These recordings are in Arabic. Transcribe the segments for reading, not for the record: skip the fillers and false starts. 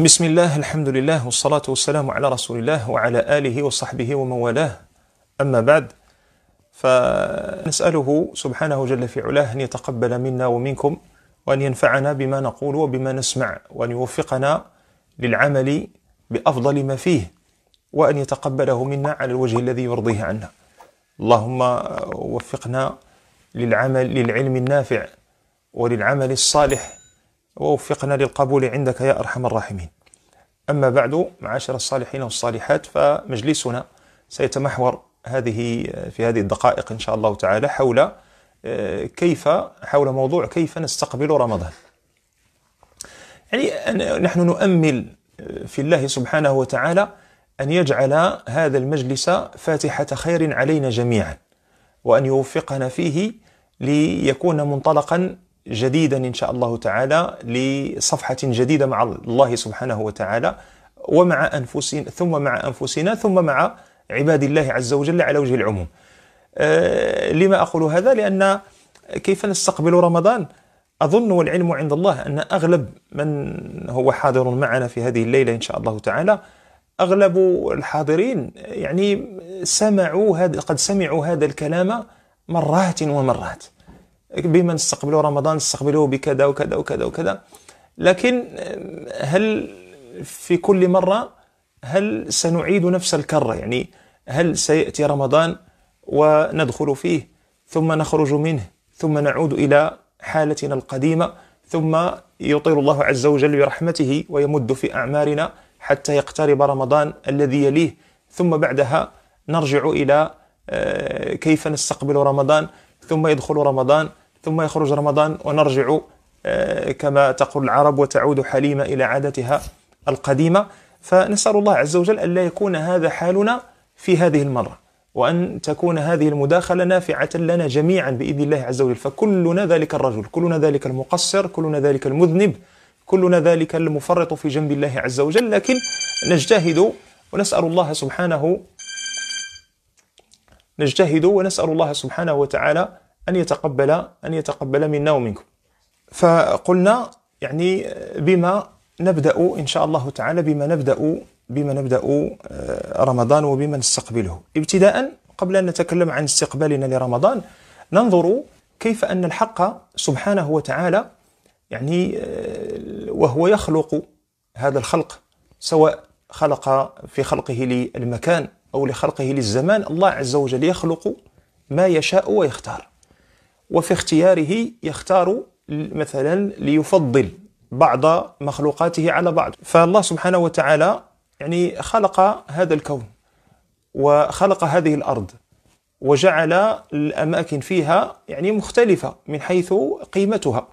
بسم الله، الحمد لله، والصلاة والسلام على رسول الله وعلى آله وصحبه ومن والاه. أما بعد، فنسأله سبحانه جل في علاه أن يتقبل منا ومنكم، وأن ينفعنا بما نقول وبما نسمع، وأن يوفقنا للعمل بأفضل ما فيه، وأن يتقبله منا على الوجه الذي يرضيه عنا. اللهم وفقنا للعلم النافع وللعمل الصالح، ووفقنا للقبول عندك يا أرحم الراحمين. أما بعد، معاشر الصالحين والصالحات، فمجلسنا سيتمحور في هذه الدقائق إن شاء الله تعالى حول موضوع كيف نستقبل رمضان. يعني نحن نؤمل في الله سبحانه وتعالى أن يجعل هذا المجلس فاتحة خير علينا جميعا، وأن يوفقنا فيه ليكون منطلقا جديدا إن شاء الله تعالى لصفحة جديدة مع الله سبحانه وتعالى، ومع أنفسنا، ثم مع عباد الله عز وجل على وجه العموم. لما أقول هذا؟ لأن كيف نستقبل رمضان، أظن والعلم عند الله أن أغلب من هو حاضر معنا في هذه الليلة إن شاء الله تعالى، أغلب الحاضرين يعني قد سمعوا هذا الكلام مرات ومرات، بما نستقبله رمضان، نستقبله بكذا وكذا وكذا وكذا. لكن هل في كل مرة سنعيد نفس الكرة؟ يعني هل سيأتي رمضان وندخل فيه ثم نخرج منه ثم نعود إلى حالتنا القديمة، ثم يطيل الله عز وجل برحمته ويمد في أعمارنا حتى يقترب رمضان الذي يليه، ثم بعدها نرجع إلى كيف نستقبل رمضان، ثم يدخل رمضان، ثم يخرج رمضان، ونرجع كما تقول العرب وتعود حليمة إلى عادتها القديمة. فنسأل الله عز وجل أن لا يكون هذا حالنا في هذه المرة، وأن تكون هذه المداخلة نافعة لنا جميعا بإذن الله عز وجل. فكلنا ذلك الرجل، كلنا ذلك المقصر، كلنا ذلك المذنب، كلنا ذلك المفرط في جنب الله عز وجل، لكن نجتهد ونسأل الله سبحانه وتعالى أن يتقبل منا ومنكم. فقلنا يعني بما نبدأ رمضان وبما نستقبله. ابتداء، قبل أن نتكلم عن استقبالنا لرمضان، ننظر كيف أن الحق سبحانه وتعالى يعني وهو يخلق هذا الخلق، سواء خلق في خلقه للمكان أو لخلقه للزمان، الله عز وجل يخلق ما يشاء ويختار، وفي اختياره يختار مثلا ليفضل بعض مخلوقاته على بعض. فالله سبحانه وتعالى يعني خلق هذا الكون، وخلق هذه الأرض، وجعل الأماكن فيها يعني مختلفة من حيث قيمتها،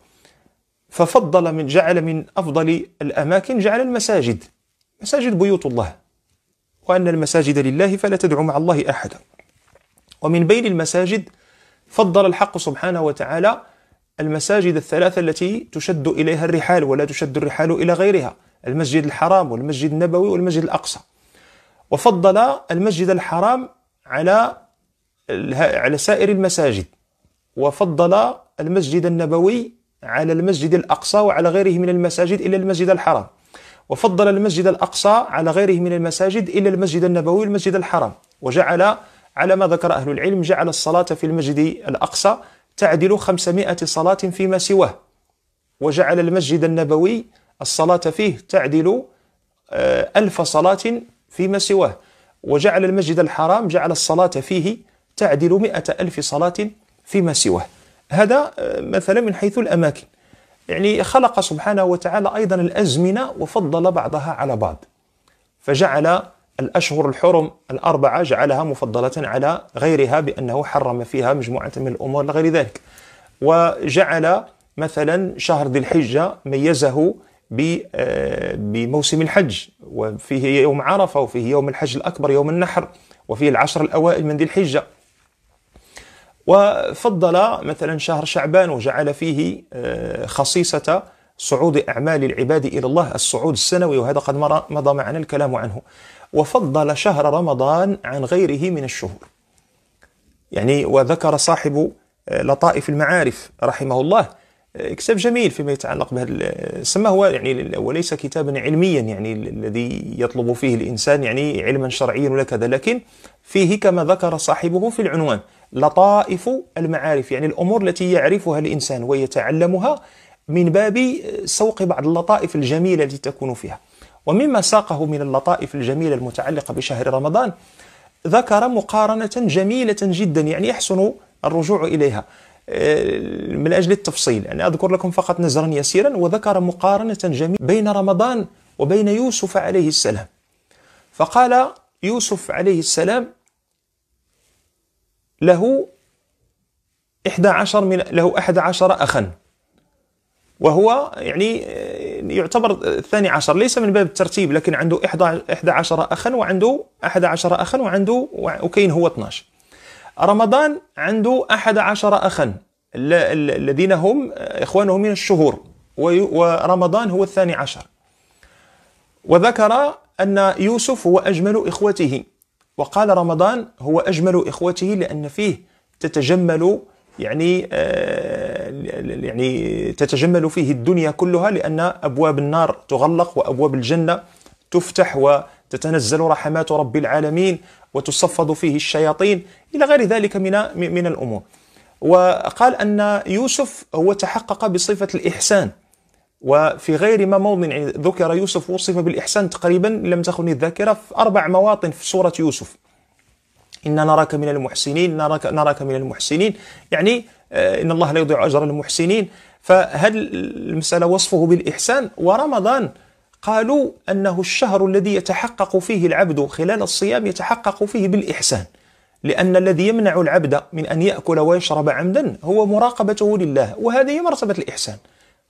ففضل جعل من أفضل الأماكن جعل المساجد، مساجد بيوت الله، وأن المساجد لله فلا تدعو مع الله أحدا. ومن بين المساجد فضل الحق سبحانه وتعالى المساجد الثلاثة التي تشد إليها الرحال، ولا تشد الرحال إلى غيرها، المسجد الحرام والمسجد النبوي والمسجد الأقصى. وفضل المسجد الحرام على سائر المساجد، وفضل المسجد النبوي على المسجد الأقصى وعلى غيره من المساجد إلى المسجد الحرام، وفضل المسجد الأقصى على غيره من المساجد إلى المسجد النبوي المسجد الحرام. وجعل على ما ذكر أهل العلم، جعل الصلاة في المسجد الأقصى تعدل 500 صلاة فيما سواه، وجعل المسجد النبوي الصلاة فيه تعدل 1000 صلاة فيما سواه، وجعل المسجد الحرام جعل الصلاة فيه تعدل 100,000 صلاة فيما سواه. هذا مثلا من حيث الأماكن. يعني خلق سبحانه وتعالى أيضا الأزمنة، وفضل بعضها على بعض، فجعل الأشهر الحرم الأربعة جعلها مفضلة على غيرها، بأنه حرم فيها مجموعة من الأمور لغير ذلك. وجعل مثلا شهر ذي الحجة ميزه بموسم الحج، وفيه يوم عرفة، وفيه يوم الحج الأكبر، يوم النحر، وفيه 10 الأوائل من ذي الحجة. وفضل مثلا شهر شعبان، وجعل فيه خصيصة صعود أعمال العباد إلى الله، الصعود السنوي، وهذا قد مضى معنا الكلام عنه. وفضل شهر رمضان عن غيره من الشهور. يعني وذكر صاحب لطائف المعارف رحمه الله كتاب جميل فيما يتعلق بهذا سما. هو يعني وليس كتابا علميا يعني الذي يطلب فيه الإنسان يعني علما شرعيا ولا كذا، لكن فيه كما ذكر صاحبه في العنوان لطائف المعارف، يعني الأمور التي يعرفها الإنسان ويتعلمها من باب سوق بعض اللطائف الجميلة التي تكون فيها. ومما ساقه من اللطائف الجميلة المتعلقة بشهر رمضان ذكر مقارنة جميلة جدا يعني يحسن الرجوع إليها من أجل التفصيل. أنا أذكر لكم فقط نزرا يسيرا. وذكر مقارنة جميلة بين رمضان وبين يوسف عليه السلام، فقال يوسف عليه السلام له 11 أخا، وهو يعني يعتبر الثاني عشر ليس من باب الترتيب، لكن عنده 11 أخا وعنده 11 أخا وعنده وكاين هو 12. رمضان عنده 11 أخا الذين هم إخوانه من الشهور، ورمضان هو 12. وذكر أن يوسف هو أجمل إخوته، وقال رمضان هو أجمل إخوته لأن فيه تتجمل يعني تتجمل فيه الدنيا كلها، لأن أبواب النار تغلق وأبواب الجنة تفتح وتتنزل رحمات رب العالمين وتصفد فيه الشياطين إلى غير ذلك من الأمور. وقال أن يوسف هو تحقق بصفة الإحسان، وفي غير ما موضع ذكر يوسف وصف بالإحسان تقريبا لم تخني الذاكرة في 4 مواطن في سورة يوسف. إن نراك من المحسنين، نراك من المحسنين، يعني إن الله لا يضيع أجر المحسنين. فهذه المسألة وصفه بالإحسان. ورمضان قالوا أنه الشهر الذي يتحقق فيه العبد خلال الصيام يتحقق فيه بالإحسان، لأن الذي يمنع العبد من أن يأكل ويشرب عمدا هو مراقبته لله، وهذه مرتبة الإحسان.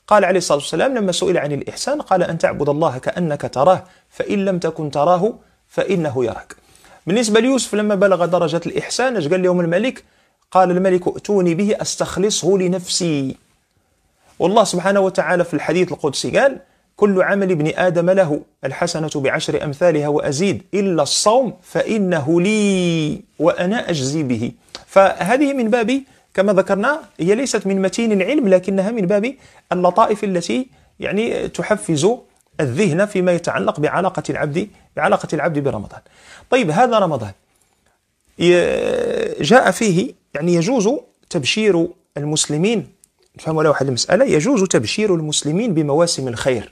قال عليه الصلاة والسلام لما سئل عن الإحسان قال أن تعبد الله كأنك تراه فإن لم تكن تراه فإنه يراك. بالنسبة ليوسف لما بلغ درجة الإحسان اش قال لهم الملك؟ قال الملك ائتوني به أستخلصه لنفسي. والله سبحانه وتعالى في الحديث القدسي قال كل عمل ابن آدم له الحسنة بعشر أمثالها وأزيد إلا الصوم فإنه لي وأنا أجزي به. فهذه من باب كما ذكرنا هي ليست من متين العلم، لكنها من باب اللطائف التي يعني تحفز الذهن فيما يتعلق بعلاقة العبد برمضان. طيب هذا رمضان جاء فيه يعني يجوز تبشير المسلمين، نفهموا على واحد المسألة، يجوز تبشير المسلمين بمواسم الخير،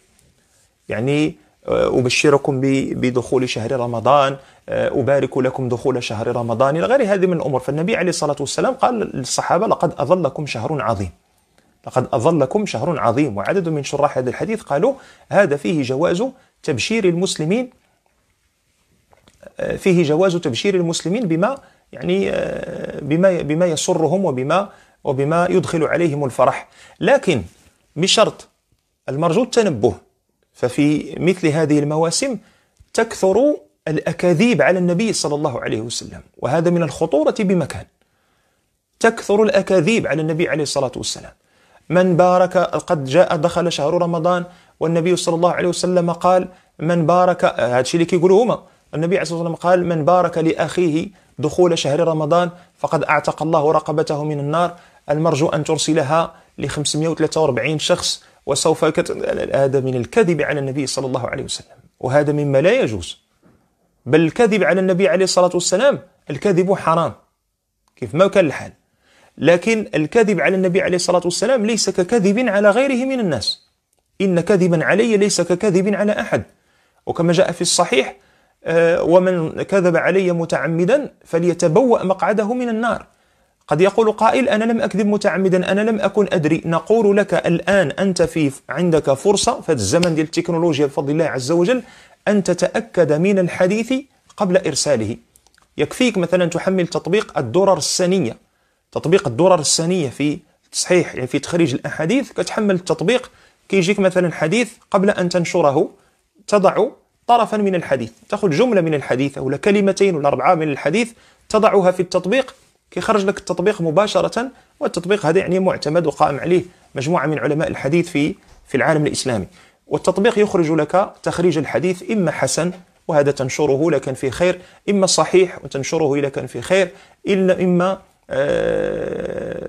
يعني أبشركم بدخول شهر رمضان، أبارك لكم دخول شهر رمضان، إلى غير هذه من الأمور. فالنبي عليه الصلاة والسلام قال للصحابة لقد أظلكم شهر عظيم، لقد أظلكم شهر عظيم. وعدد من شراح هذا الحديث قالوا هذا فيه جواز تبشير المسلمين بما يعني بما يسرهم وبما يدخل عليهم الفرح، لكن بشرط المرجو التنبه. ففي مثل هذه المواسم تكثر الأكاذيب على النبي صلى الله عليه وسلم، وهذا من الخطورة بمكان. تكثر الأكاذيب على النبي عليه الصلاة والسلام، من بارك قد جاء دخل شهر رمضان والنبي صلى الله عليه وسلم قال من بارك، هذا الشيء اللي كيقولوا هما، النبي عليه الصلاة والسلام قال من بارك لأخيه دخول شهر رمضان فقد أعتق الله رقبته من النار، المرجو أن ترسلها ل 543 شخص وسوف هذا من الكذب على النبي صلى الله عليه وسلم، وهذا مما لا يجوز. بل الكذب على النبي عليه الصلاة والسلام الكذب حرام كيف ما كان الحال، لكن الكذب على النبي عليه الصلاة والسلام ليس ككذب على غيره من الناس، إن كذبا علي ليس ككذب على أحد. وكما جاء في الصحيح ومن كذب علي متعمدا فليتبوأ مقعده من النار. قد يقول قائل أنا لم أكذب متعمدا، أنا لم أكن أدري. نقول لك الآن أنت عندك فرصة في الزمن ديال التكنولوجيا بفضل الله عز وجل أن تتأكد من الحديث قبل إرساله. يكفيك مثلا تحمل تطبيق الدرر السنية، تطبيق الدرر السنية في تصحيح يعني في تخريج الأحاديث، كتحمل التطبيق كيجيك مثلا حديث قبل أن تنشره تضع طرفا من الحديث، تأخذ جملة من الحديث أو كلمتين ولا 4 من الحديث تضعها في التطبيق كيخرج لك التطبيق مباشرة. والتطبيق هذا يعني معتمد وقائم عليه مجموعة من علماء الحديث في العالم الإسلامي، والتطبيق يخرج لك تخريج الحديث إما حسن وهذا تنشره لكن في خير، إما صحيح وتنشره لكن في خير، إلا إما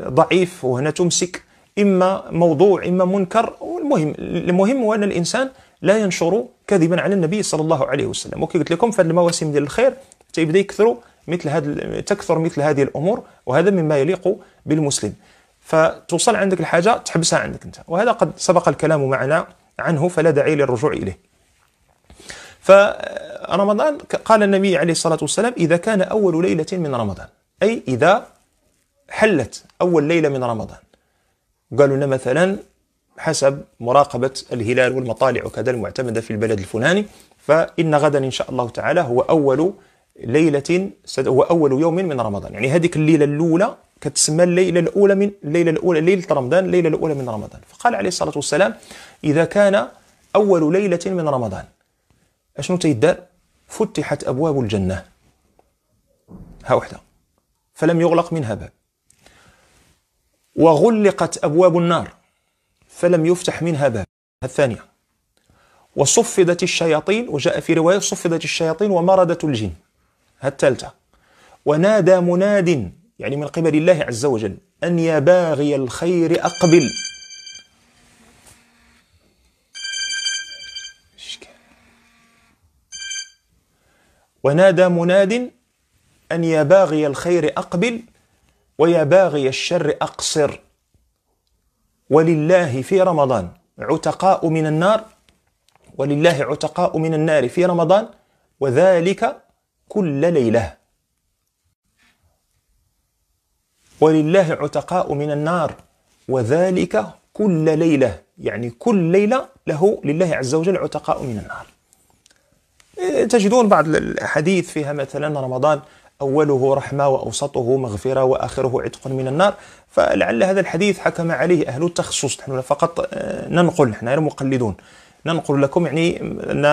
ضعيف وهنا تمسك، إما موضوع إما منكر. والمهم المهم هو أن الإنسان لا ينشر كذبا على النبي صلى الله عليه وسلم. وكي قلت لكم في هذه المواسم ديال الخير تيبدا يكثروا مثل هذه الأمور، وهذا مما يليق بالمسلم. فتوصل عندك الحاجة تحبسها عندك أنت، وهذا قد سبق الكلام معنا عنه فلا داعي للرجوع إليه. فرمضان قال النبي عليه الصلاة والسلام: إذا كان أول ليلة من رمضان، أي إذا حلت أول ليلة من رمضان. قالوا لنا مثلا حسب مراقبة الهلال والمطالع وكذا المعتمدة في البلد الفلاني، فإن غدا إن شاء الله تعالى هو أول ليلة، هو أول يوم من رمضان. يعني هذيك الليلة الأولى كتسمى الليلة الأولى من الليلة الأولى، ليلة رمضان، الليلة الأولى من رمضان. فقال عليه الصلاة والسلام: إذا كان أول ليلة من رمضان أشنو تيدار؟ فتحت أبواب الجنة، ها وحدة، فلم يغلق منها باب، وغلقت أبواب النار فلم يفتح منها باب، الثانية، وصفدت الشياطين، وجاء في رواية صفدت الشياطين ومردت الجن، الثالثة، ونادى مناد، يعني من قبل الله عز وجل، أن يا باغي الخير أقبل. ونادى مناد أن يا باغي الخير أقبل ويا باغي الشر أقصر، ولله في رمضان عتقاء من النار، ولله عتقاء من النار في رمضان، وذلك كل ليلة، ولله عتقاء من النار وذلك كل ليلة، يعني كل ليلة له لله عز وجل عتقاء من النار. تجدون بعض الحديث فيها مثلا رمضان أوله رحمة وأوسطه مغفرة وآخره عتق من النار، فلعل هذا الحديث حكم عليه أهل التخصص، نحن فقط ننقل، نحن غير مقلدون، ننقل لكم يعني أن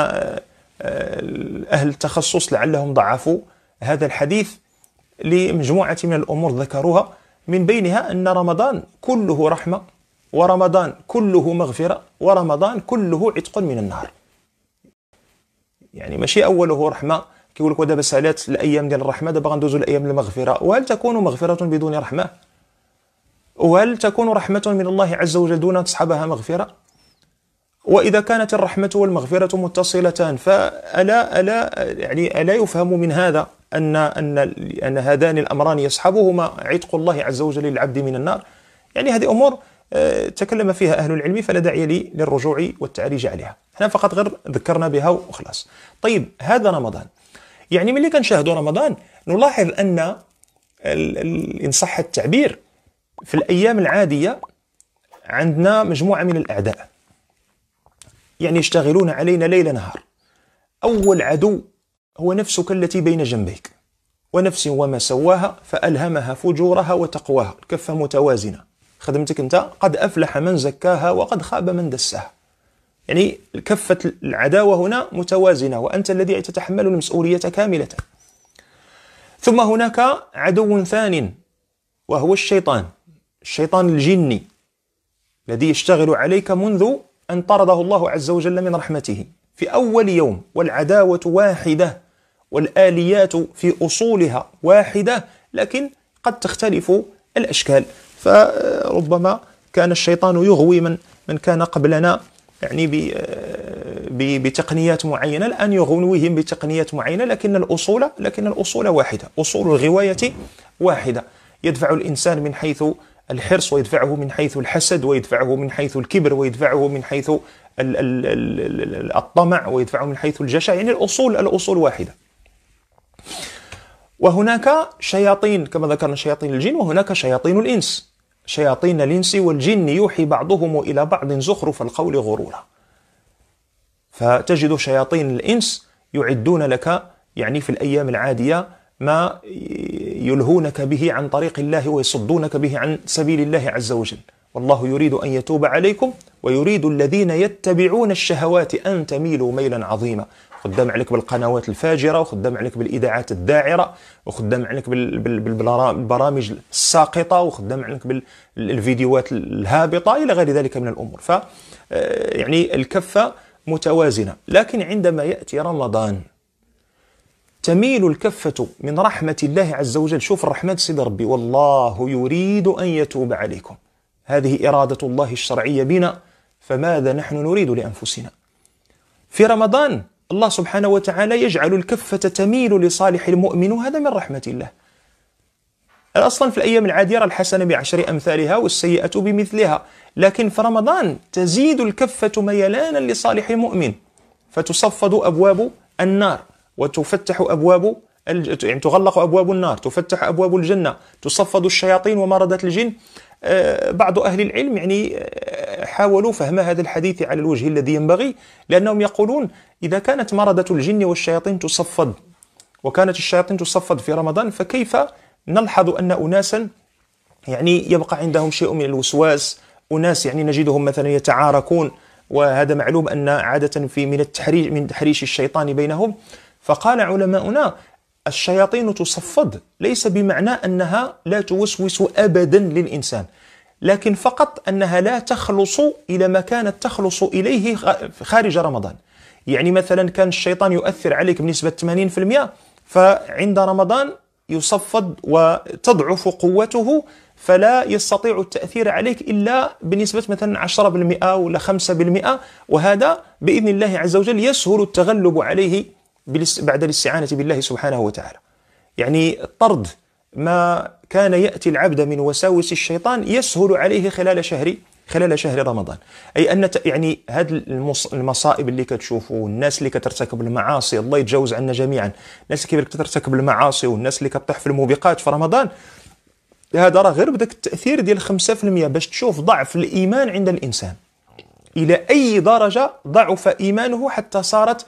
أهل التخصص لعلهم ضعفوا هذا الحديث لمجموعة من الأمور ذكروها، من بينها أن رمضان كله رحمة ورمضان كله مغفرة ورمضان كله عتق من النار. يعني ماشي أوله رحمة كيقول لك ودابا سالات الأيام ديال الرحمة، دابا غندوزو الأيام المغفرة. وهل تكون مغفرة بدون رحمة؟ وهل تكون رحمة من الله عز وجل دون أن تصحبها مغفرة؟ وإذا كانت الرحمة والمغفرة متصلتان، فألا يفهم من هذا أن هذان الأمران يصحبهما عتق الله عز وجل للعبد من النار؟ يعني هذه أمور تكلم فيها أهل العلم فلا داعي لي للرجوع والتعريج عليها، احنا فقط غير ذكرنا بها وخلاص. طيب هذا رمضان، يعني ملي كنشاهدوا رمضان نلاحظ أن إن صح التعبير في الأيام العادية عندنا مجموعة من الأعداء، يعني يشتغلون علينا ليل نهار. أول عدو هو نفسك التي بين جنبيك، ونفس وما سواها فألهمها فجورها وتقواها، الكفة متوازنة، خدمتك أنت، قد أفلح من زكاها وقد خاب من دساها. يعني كفة العداوة هنا متوازنة، وأنت الذي تتحمل المسؤولية كاملة. ثم هناك عدو ثان وهو الشيطان، الشيطان الجني الذي يشتغل عليك منذ أن طرده الله عز وجل من رحمته في أول يوم. والعداوة واحدة والآليات في أصولها واحدة، لكن قد تختلف الأشكال. فربما كان الشيطان يغوي من كان قبلنا يعني بتقنيات معينة، الآن يغويهم بتقنيات معينة، لكن الأصول واحدة، أصول الغواية واحدة، يدفع الإنسان من حيث الحرص، ويدفعه من حيث الحسد، ويدفعه من حيث الكبر، ويدفعه من حيث الطمع، ويدفعه من حيث الجشع. يعني الأصول واحدة. وهناك شياطين كما ذكرنا، شياطين الجن، وهناك شياطين الإنس، شياطين الإنس والجن يوحي بعضهم إلى بعض زخرف القول غرورا. فتجد شياطين الإنس يعدون لك يعني في الأيام العادية ما يلهونك به عن طريق الله ويصدونك به عن سبيل الله عز وجل. والله يريد أن يتوب عليكم ويريد الذين يتبعون الشهوات أن تميلوا ميلا عظيما. خدام عليك بالقنوات الفاجرة، وخدام عليك بالإذاعات الداعرة، وخدام عليك بالبرامج الساقطة، وخدام عليك بالفيديوهات الهابطة إلى غير ذلك من الأمور. ف يعني الكفة متوازنة، لكن عندما يأتي رمضان تميل الكفة من رحمة الله عز وجل. شوف الرحمة سيد ربي، والله يريد أن يتوب عليكم، هذه إرادة الله الشرعية بنا، فماذا نحن نريد لأنفسنا؟ في رمضان الله سبحانه وتعالى يجعل الكفة تميل لصالح المؤمن، وهذا من رحمة الله. أصلا في الأيام العادية الحسنة بعشر أمثالها والسيئة بمثلها، لكن في رمضان تزيد الكفة ميلانا لصالح المؤمن، فتصفد أبواب النار وتفتح أبواب يعني تغلق أبواب النار، تفتح أبواب الجنة، تصفد الشياطين ومردة الجن. بعض أهل العلم يعني حاولوا فهم هذا الحديث على الوجه الذي ينبغي، لأنهم يقولون إذا كانت مردة الجن والشياطين تصفد، وكانت الشياطين تصفد في رمضان، فكيف نلحظ أن أناسا يعني يبقى عندهم شيء من الوسواس، أناس يعني نجدهم مثلا يتعاركون، وهذا معلوم أن عادة في من تحريش الشيطان بينهم. فقال علماؤنا الشياطين تصفد ليس بمعنى أنها لا توسوس أبدا للإنسان، لكن فقط أنها لا تخلص إلى ما كانت تخلص إليه خارج رمضان. يعني مثلا كان الشيطان يؤثر عليك بنسبة 80%، فعند رمضان يصفد وتضعف قوته، فلا يستطيع التأثير عليك إلا بنسبة مثلا 10% ولا 5%، وهذا بإذن الله عز وجل يسهل التغلب عليه بعد الاستعانة بالله سبحانه وتعالى. يعني طرد ما كان يأتي العبد من وساوس الشيطان يسهل عليه خلال شهر رمضان. أي أن يعني هذه المصائب اللي كتشوفوا، الناس اللي كترتكب المعاصي، الله يتجاوز عنا جميعا، الناس اللي كترتكب المعاصي والناس اللي كتطيح في الموبقات في رمضان، هذا راه غير بدك التأثير ديال 5% باش تشوف ضعف الإيمان عند الإنسان، إلى أي درجة ضعف إيمانه حتى صارت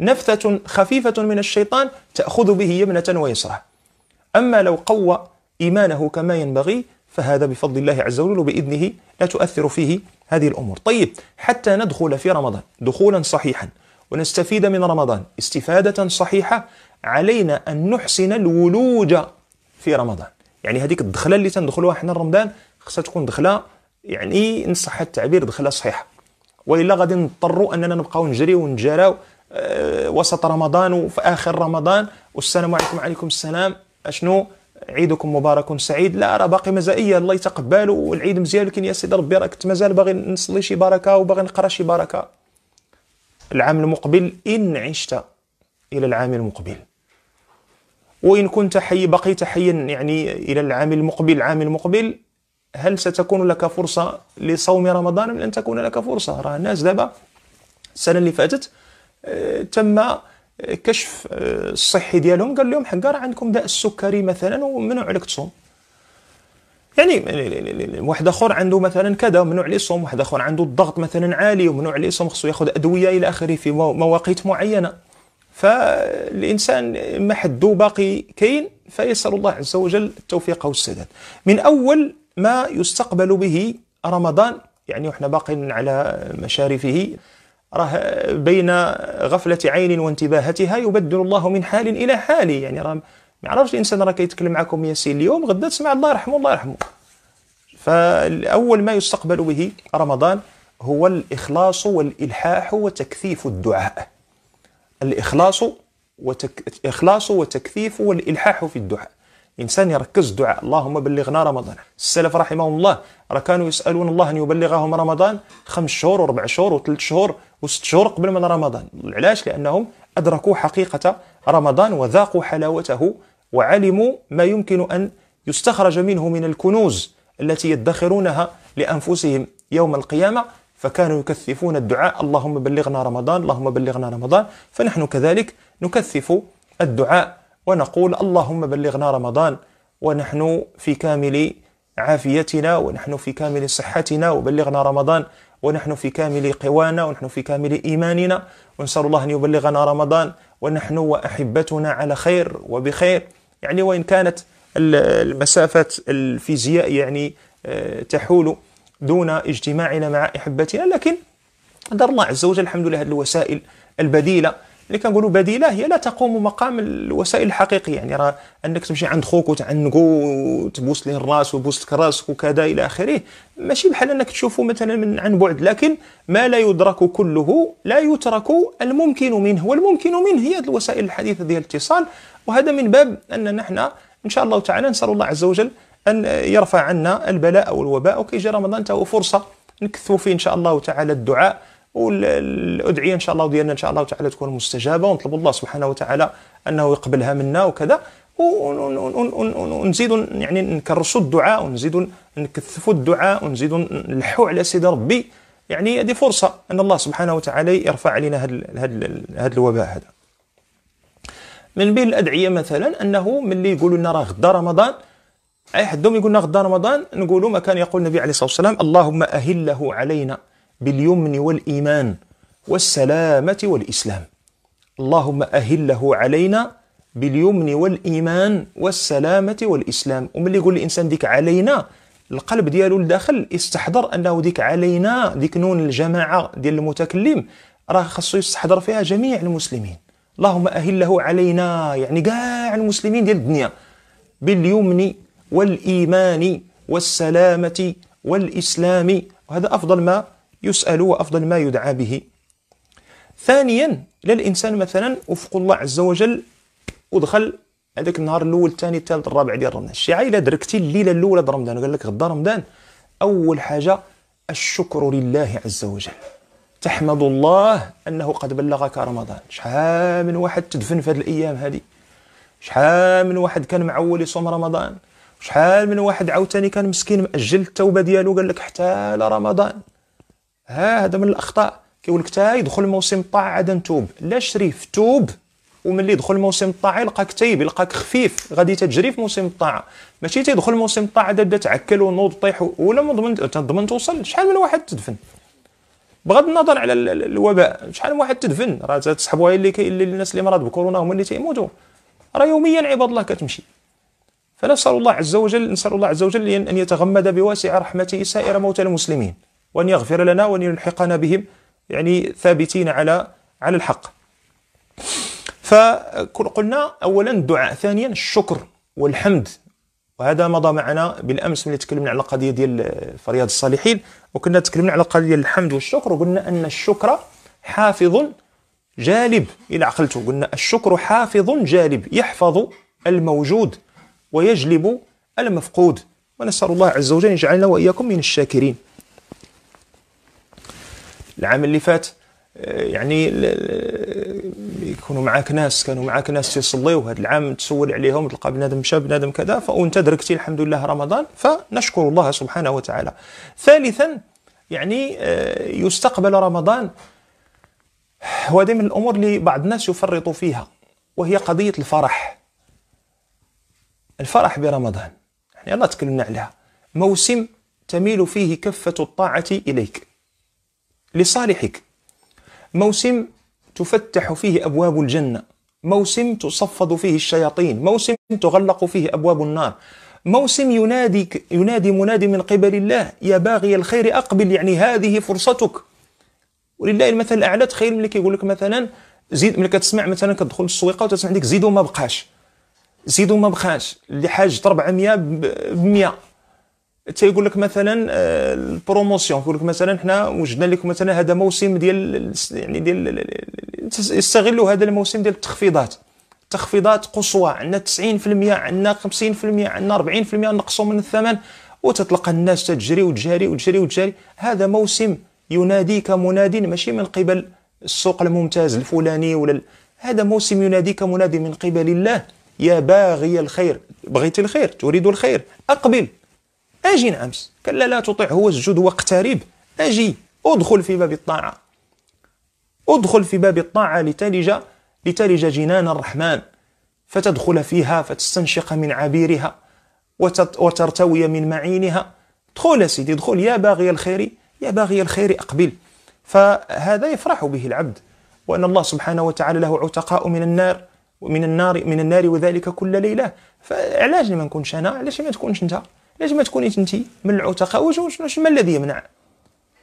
نفثة خفيفة من الشيطان تأخذ به يمنة ويسرة. أما لو قوى إيمانه كما ينبغي فهذا بفضل الله عز وجل وبإذنه لا تؤثر فيه هذه الأمور. طيب، حتى ندخل في رمضان دخولا صحيحا ونستفيد من رمضان استفادة صحيحة، علينا أن نحسن الولوج في رمضان. يعني هذيك الدخلة اللي تندخلوها حنا رمضان خصها تكون دخلة، يعني إن صح التعبير، دخلة صحيحة، وإلا غادي نضطروا أننا نبقاو نجري ونجراو وسط رمضان وفي آخر رمضان والسلام عليكم. وعليكم السلام، أشنو عيدكم مبارك سعيد، لا راه باقي مزائية الله يتقبل والعيد مزيان، لكن يا سيدي ربي راك مازال باغي نصلي شي بركة وباغي نقرا شي بركة العام المقبل إن عشت إلى العام المقبل، وإن كنت حي بقيت حيا يعني إلى العام المقبل. العام المقبل هل ستكون لك فرصة لصوم رمضان؟ من أن تكون لك فرصة. راه الناس دابا السنة اللي فاتت تم كشف الصحي ديالهم، قال لهم حقا راه عندكم داء السكري مثلا وممنوع عليك تصوم. يعني واحد اخر عنده مثلا كذا ممنوع عليه يصوم، واحد اخر عنده الضغط مثلا عالي وممنوع عليه يصوم، خصو ياخذ ادويه الى اخره في مواقيت معينه. فالانسان ما حدو باقي كاين، فيسال الله عز وجل التوفيق والسداد. من اول ما يستقبل به رمضان يعني وحنا باقين على مشارفه، راه بين غفلة عين وانتباهتها يبدل الله من حال إلى حال. يعني راه ما يعرفش الإنسان راه كيتكلم معكم ياسين اليوم، غدا تسمع الله يرحمه الله يرحمه. فأول ما يستقبل به رمضان هو الإخلاص والإلحاح وتكثيف الدعاء. الإخلاص وتكثيف والإلحاح في الدعاء. الإنسان يركز دعاء، اللهم بلغنا رمضان. السلف رحمهم الله راه كانوا يسألون الله أن يبلغهم رمضان 5 شهور و4 شهور و3 شهور و6 شهور قبل من رمضان. علاش؟ لأنهم أدركوا حقيقة رمضان وذاقوا حلاوته وعلموا ما يمكن أن يستخرج منه من الكنوز التي يدخرونها لأنفسهم يوم القيامة، فكانوا يكثفون الدعاء اللهم بلغنا رمضان اللهم بلغنا رمضان. فنحن كذلك نكثف الدعاء ونقول اللهم بلغنا رمضان ونحن في كامل عافيتنا ونحن في كامل صحتنا، وبلغنا رمضان ونحن في كامل قوانا ونحن في كامل إيماننا، ونسأل الله أن يبلغنا رمضان ونحن وأحبتنا على خير وبخير. يعني وإن كانت المسافات الفيزياء يعني تحول دون اجتماعنا مع أحبتنا، لكن قدر الله عز وجل الحمد لله هذه الوسائل البديلة اللي كنقولوا بديله، هي لا تقوم مقام الوسائل الحقيقيه. يعني راه انك تمشي عند خوك وتعنقو وتبوس ليه الراس وبوس لك راسك وكذا الى اخره، ماشي بحال انك تشوفه مثلا من عن بعد. لكن ما لا يدرك كله لا يترك الممكن منه، والممكن منه هي الوسائل الحديثه ديال الاتصال. وهذا من باب اننا نحن ان شاء الله تعالى نسال الله عز وجل أن يرفع عنا البلاء أو الوباء، وكيجي رمضان تا هو فرصة نكثوا فيه إن شاء الله تعالى الدعاء والأدعية إن شاء الله ديالنا إن شاء الله تعالى تكون مستجابة، ونطلب الله سبحانه وتعالى أنه يقبلها منا وكذا، ونزيدوا يعني نكرسوا الدعاء ونزيدوا نكثفوا الدعاء ونزيدوا نلحوا على سيدي ربي. يعني هذه فرصة أن الله سبحانه وتعالى يرفع علينا هذا الوباء هذا. من بين الأدعية مثلا أنه ملي يقولوا لنا راه غدا رمضان، أي حدهم يقول لنا غدا رمضان، نقولوا ما كان يقول النبي عليه الصلاة والسلام: اللهم أهله علينا باليمن والإيمان والسلامة والإسلام. اللهم أهله علينا باليمن والإيمان والسلامة والإسلام. وملي يقول الإنسان ديك علينا، القلب ديالو لداخل يستحضر أنه ديك علينا، ديك نون الجماعة ديال المتكلم، راه خاصو يستحضر فيها جميع المسلمين. اللهم أهله علينا يعني كاع المسلمين ديال الدنيا باليمن والإيمان والسلامة والإسلام، وهذا أفضل ما يسأل وأفضل ما يدعى به. ثانيا، للإنسان مثلا وفق الله عز وجل ودخل هذاك النهار الأول الثاني الثالث الرابع ديال رمضان، الشيعة إلا دركتي الليلة الأولى ديال رمضان وقال لك غدا رمضان، أول حاجة الشكر لله عز وجل، تحمد الله أنه قد بلغك رمضان. شحال من واحد تدفن في هذه الأيام هذه، شحال من واحد كان معول يصوم رمضان، شحال من واحد عاوتاني كان مسكين مأجل التوبة ديالو قال لك حتى لرمضان. هذا من الأخطاء، كيقول لك تا يدخل موسم الطاعة عاد نتوب. لا شريف، توب، وملي يدخل موسم الطاعة يلقاك تايب، يلقاك خفيف، غادي تجري في موسم الطاعة، ماشي تيدخل موسم الطاعة دا تعكل ونوض طيح ولا تضمن توصل. شحال من واحد تدفن بغض النظر على الوباء، شحال من واحد تدفن، راه تسحبوا غير اللي الناس اللي مرض بكورونا هما اللي تيموتوا، راه يوميا عباد الله كتمشي. فنسأل الله عز وجل أن يتغمد بواسع رحمته سائر موتى المسلمين، وأن يغفر لنا وأن يلحقنا بهم يعني ثابتين على الحق. فقلنا أولا الدعاء، ثانيا الشكر والحمد، وهذا مضى معنا بالأمس ملي تكلمنا على القضية ديال في رياض الصالحين، وكنا تكلمنا على القضية ديال الحمد والشكر، وقلنا أن الشكر حافظ جالب. إلى عقلته قلنا الشكر حافظ جالب، يحفظ الموجود ويجلب المفقود، ونسأل الله عز وجل يجعلنا وإياكم من الشاكرين. العام اللي فات يعني كانوا معاك ناس يصليو، هذا العام تسول عليهم، تلقى بنادم مشى بنادم كذا، فأنت دركتي الحمد لله رمضان، فنشكر الله سبحانه وتعالى. ثالثا، يعني يستقبل رمضان، وهذه من الأمور اللي بعض الناس يفرط فيها، وهي قضية الفرح برمضان. يعني الله تكلمنا عليها، موسم تميل فيه كفة الطاعة إليك لصالحك، موسم تفتح فيه أبواب الجنة، موسم تصفد فيه الشياطين، موسم تغلق فيه أبواب النار، موسم ينادي منادي من قبل الله: يا باغي الخير أقبل، يعني هذه فرصتك. ولله المثل الأعلى، تخيل ملي كيقول لك مثلا زيد، ملي كتسمع مثلا كتدخل للسويقه وتسمع ديك زيدوا ما بقاش اللي حاج 400 ب 100، تيقول لك مثلا البروموسيون، يقول لك مثلا حنا وجدنا لكم مثلا هذا موسم ديال يعني ديال استغلوا هذا الموسم ديال التخفيضات قصوى، عندنا 90%، عندنا 50%، عندنا 40% نقصوا من الثمن، وتتلقى الناس تجري وتجاري. هذا موسم يناديك منادي، ماشي من قبل السوق الممتاز الفلاني ولا هذا موسم يناديك منادي من قبل الله: يا باغي الخير، بغيت الخير، تريد الخير، أقبل، أجي، نعمس، كلا لا تطعه واسجد واقترب، أجي، ادخل في باب الطاعة لتلج جنان الرحمن، فتدخل فيها فتستنشق من عبيرها وترتوي من معينها. ادخل سيدي، ادخل، يا باغي الخير أقبل. فهذا يفرح به العبد، وأن الله سبحانه وتعالى له عتقاء من النار وذلك كل ليلة. فعلاش ما نكونش أنا؟ علاش ما تكونش أنت؟ علاش ما تكونيش أنت من العتقاء؟ واش ما الذي يمنع؟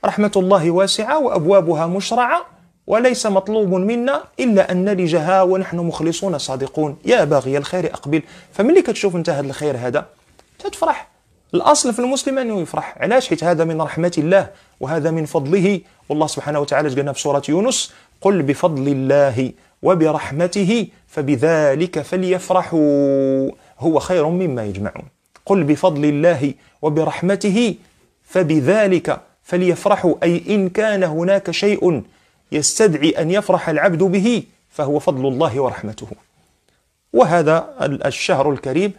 رحمة الله واسعة وأبوابها مشرعة، وليس مطلوب منا إلا أن نلجها ونحن مخلصون صادقون. يا باغي الخير أقبل. فملي كتشوف أنت هذا الخير هذا تتفرح. الأصل في المسلم أنه يفرح. علاش؟ حيت هذا من رحمة الله وهذا من فضله، والله سبحانه وتعالى قالنا في سورة يونس: قل بفضل الله وبرحمته فبذلك فليفرحوا هو خير مما يجمعون. قل بفضل الله وبرحمته فبذلك فليفرحوا، أي إن كان هناك شيء يستدعي أن يفرح العبد به فهو فضل الله ورحمته. وهذا الشهر الكريم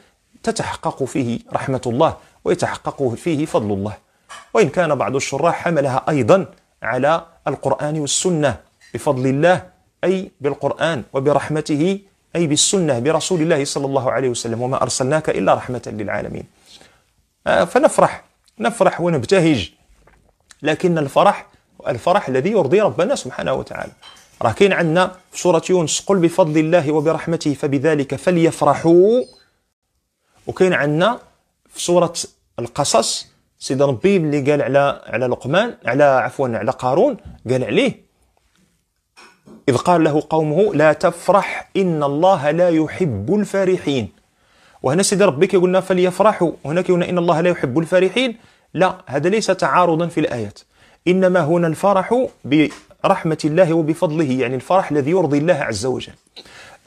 تتحقق فيه رحمة الله ويتحقق فيه فضل الله. وإن كان بعض الشراح حملها أيضا على القرآن والسنة، بفضل الله أي بالقرآن، وبرحمته أي بالسنة برسول الله صلى الله عليه وسلم، وما أرسلناك إلا رحمة للعالمين. فنفرح ونبتهج، لكن الفرح الذي يرضي ربنا سبحانه وتعالى. راه كاين عندنا في سورة يونس قل بفضل الله وبرحمته فبذلك فليفرحوا، وكاين عندنا في سورة القصص سيدنا ربي اللي قال على لقمان، عفوا على قارون، قال عليه إذ قال له قومه لا تفرح إن الله لا يحب الفرحين. وهنا سيدنا ربي كيقولنا فليفرحوا، وهنا كيقولنا إن الله لا يحب الفرحين. لا، هذا ليس تعارضا في الآيات، إنما هنا الفرح برحمة الله وبفضله، يعني الفرح الذي يرضي الله عز وجل.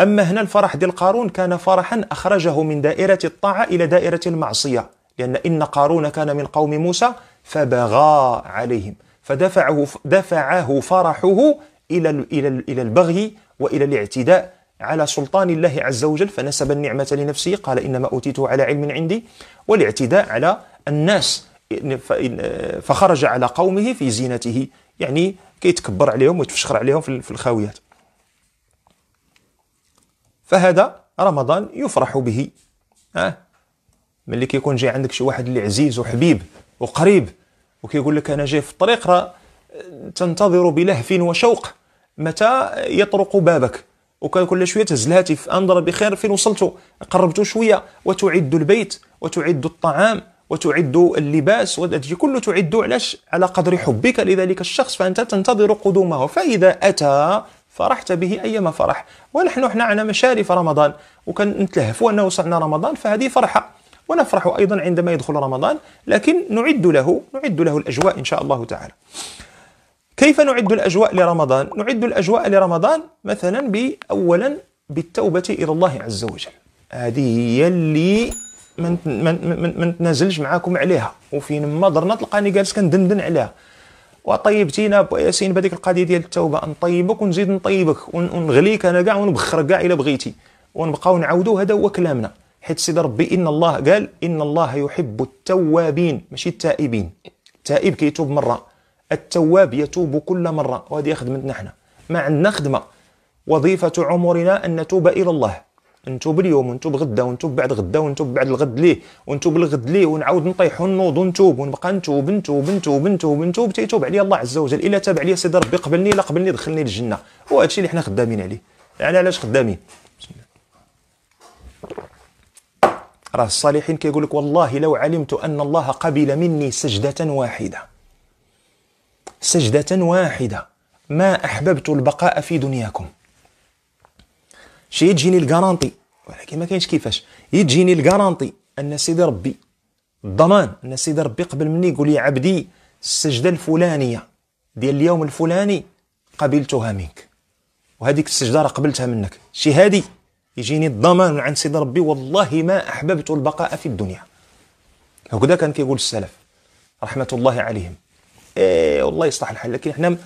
أما هنا الفرح ديال قارون كان فرحا أخرجه من دائرة الطاعة إلى دائرة المعصية، لأن إن قارون كان من قوم موسى فبغى عليهم، فدفعه فرحه إلى البغي وإلى الاعتداء على سلطان الله عز وجل، فنسب النعمة لنفسه قال إنما أوتيته على علم عندي، والاعتداء على الناس، فخرج على قومه في زينته، يعني كيتكبر عليهم ويتفشخر عليهم في الخاويات. فهذا رمضان يفرح به. ملي كيكون جاي عندك شي واحد اللي عزيز وحبيب وقريب وكيقول لك أنا جاي في الطريق، راه تنتظر بلهف وشوق متى يطرق بابك، وكان كل شويه تهز الهاتف انظر بخير فين وصلتوا، قربتوا شويه، وتعد البيت وتعد الطعام وتعد اللباس وهذا كله تعد على قدر حبك لذلك الشخص، فانت تنتظر قدومه، فاذا اتى فرحت به ايما فرح. ونحن عنا مشارف رمضان وكنتلهفوا انه وصلنا رمضان، فهذه فرحه، ونفرح ايضا عندما يدخل رمضان، لكن نعد له الاجواء ان شاء الله تعالى. كيف نعد الأجواء لرمضان؟ نعد الأجواء لرمضان مثلا أولا بالتوبة إلى الله عز وجل، هذه هي اللي ما نتنازلش معاكم عليها، وفين ما درنا تلقاني جالس كندندن عليها. وطيبتينا بياسين بهذيك القضية ديال التوبة، نطيبك ونزيد نطيبك ونغليك أنا كاع ونبخرك كاع إلا بغيتي، ونبقاو نعاودو. هذا هو كلامنا، حيت سيد ربي إن الله قال إن الله يحب التوابين ماشي التائبين. التائب كيتوب مرة، التواب يتوب كل مرة، وهذه خدمتنا حنا. ما عندنا خدمة، وظيفة عمرنا أن نتوب إلى الله، نتوب اليوم ونتوب غدا ونتوب بعد غدا ونتوب بعد الغد ليه ونتوب الغد ليه، ونعاود نطيح ونوض ونتوب ونبقى نتوب نتوب نتوب نتوب نتوب تيتوب علي الله عز وجل. إلا تاب علي سيدي ربي قبلني، إلا قبلني دخلني الجنة، وهذا الشيء اللي حنا خدامين عليه. يعني علاش خدامين؟ راه الصالحين كيقول لك والله لو علمت أن الله قبل مني سجدة واحدة، سجدة واحدة ما أحببت البقاء في دنياكم. شي يجيني الكارانتي، ولكن ما كاينش كيفاش يجيني الكارانتي أن سيدي ربي الضمان، أن سيدي ربي قبل مني يقول لي عبدي السجدة الفلانية ديال اليوم الفلاني قبلتها منك، وهذيك السجدة راه قبلتها منك. شي هادي يجيني الضمان عند سيدي ربي والله ما أحببت البقاء في الدنيا. هكذا كان كيقول السلف رحمة الله عليهم. إيه والله يصلح الحال، لكن حنا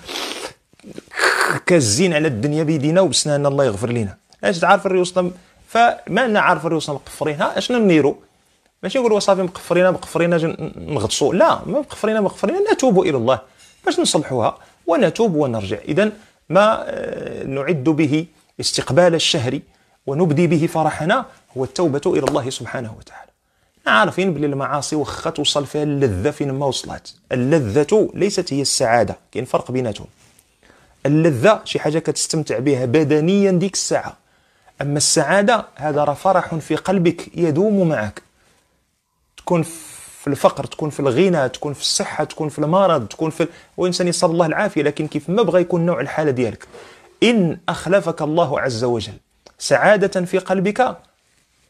كازين على الدنيا بيدينا وبسناننا الله يغفر لينا. اش تعرف الريوسنا، فما لنا عارف الريوسنا مقفرينها، اشنا نديرو؟ ماشي نقولوا صافي مقفرينا نغطسوا، لا، مقفرينا نتوب الى الله باش نصلحوها ونتوب ونرجع. اذا ما نعد به استقبال الشهر ونبدي به فرحنا هو التوبه الى الله سبحانه وتعالى. عارفين بلي المعاصي وخا توصل فيها اللذة فين ما وصلت، اللذة ليست هي السعادة، كاين فرق بيناتهم. اللذة شي حاجة كتستمتع بها بدنيا ديك الساعة، أما السعادة هذا راه فرح في قلبك يدوم معك، تكون في الفقر، تكون في الغنى، تكون في الصحة، تكون في المرض، تكون في وإنسان يسأل الله العافية. لكن كيف ما بغى يكون نوع الحالة ديالك، إن أخلفك الله عز وجل سعادة في قلبك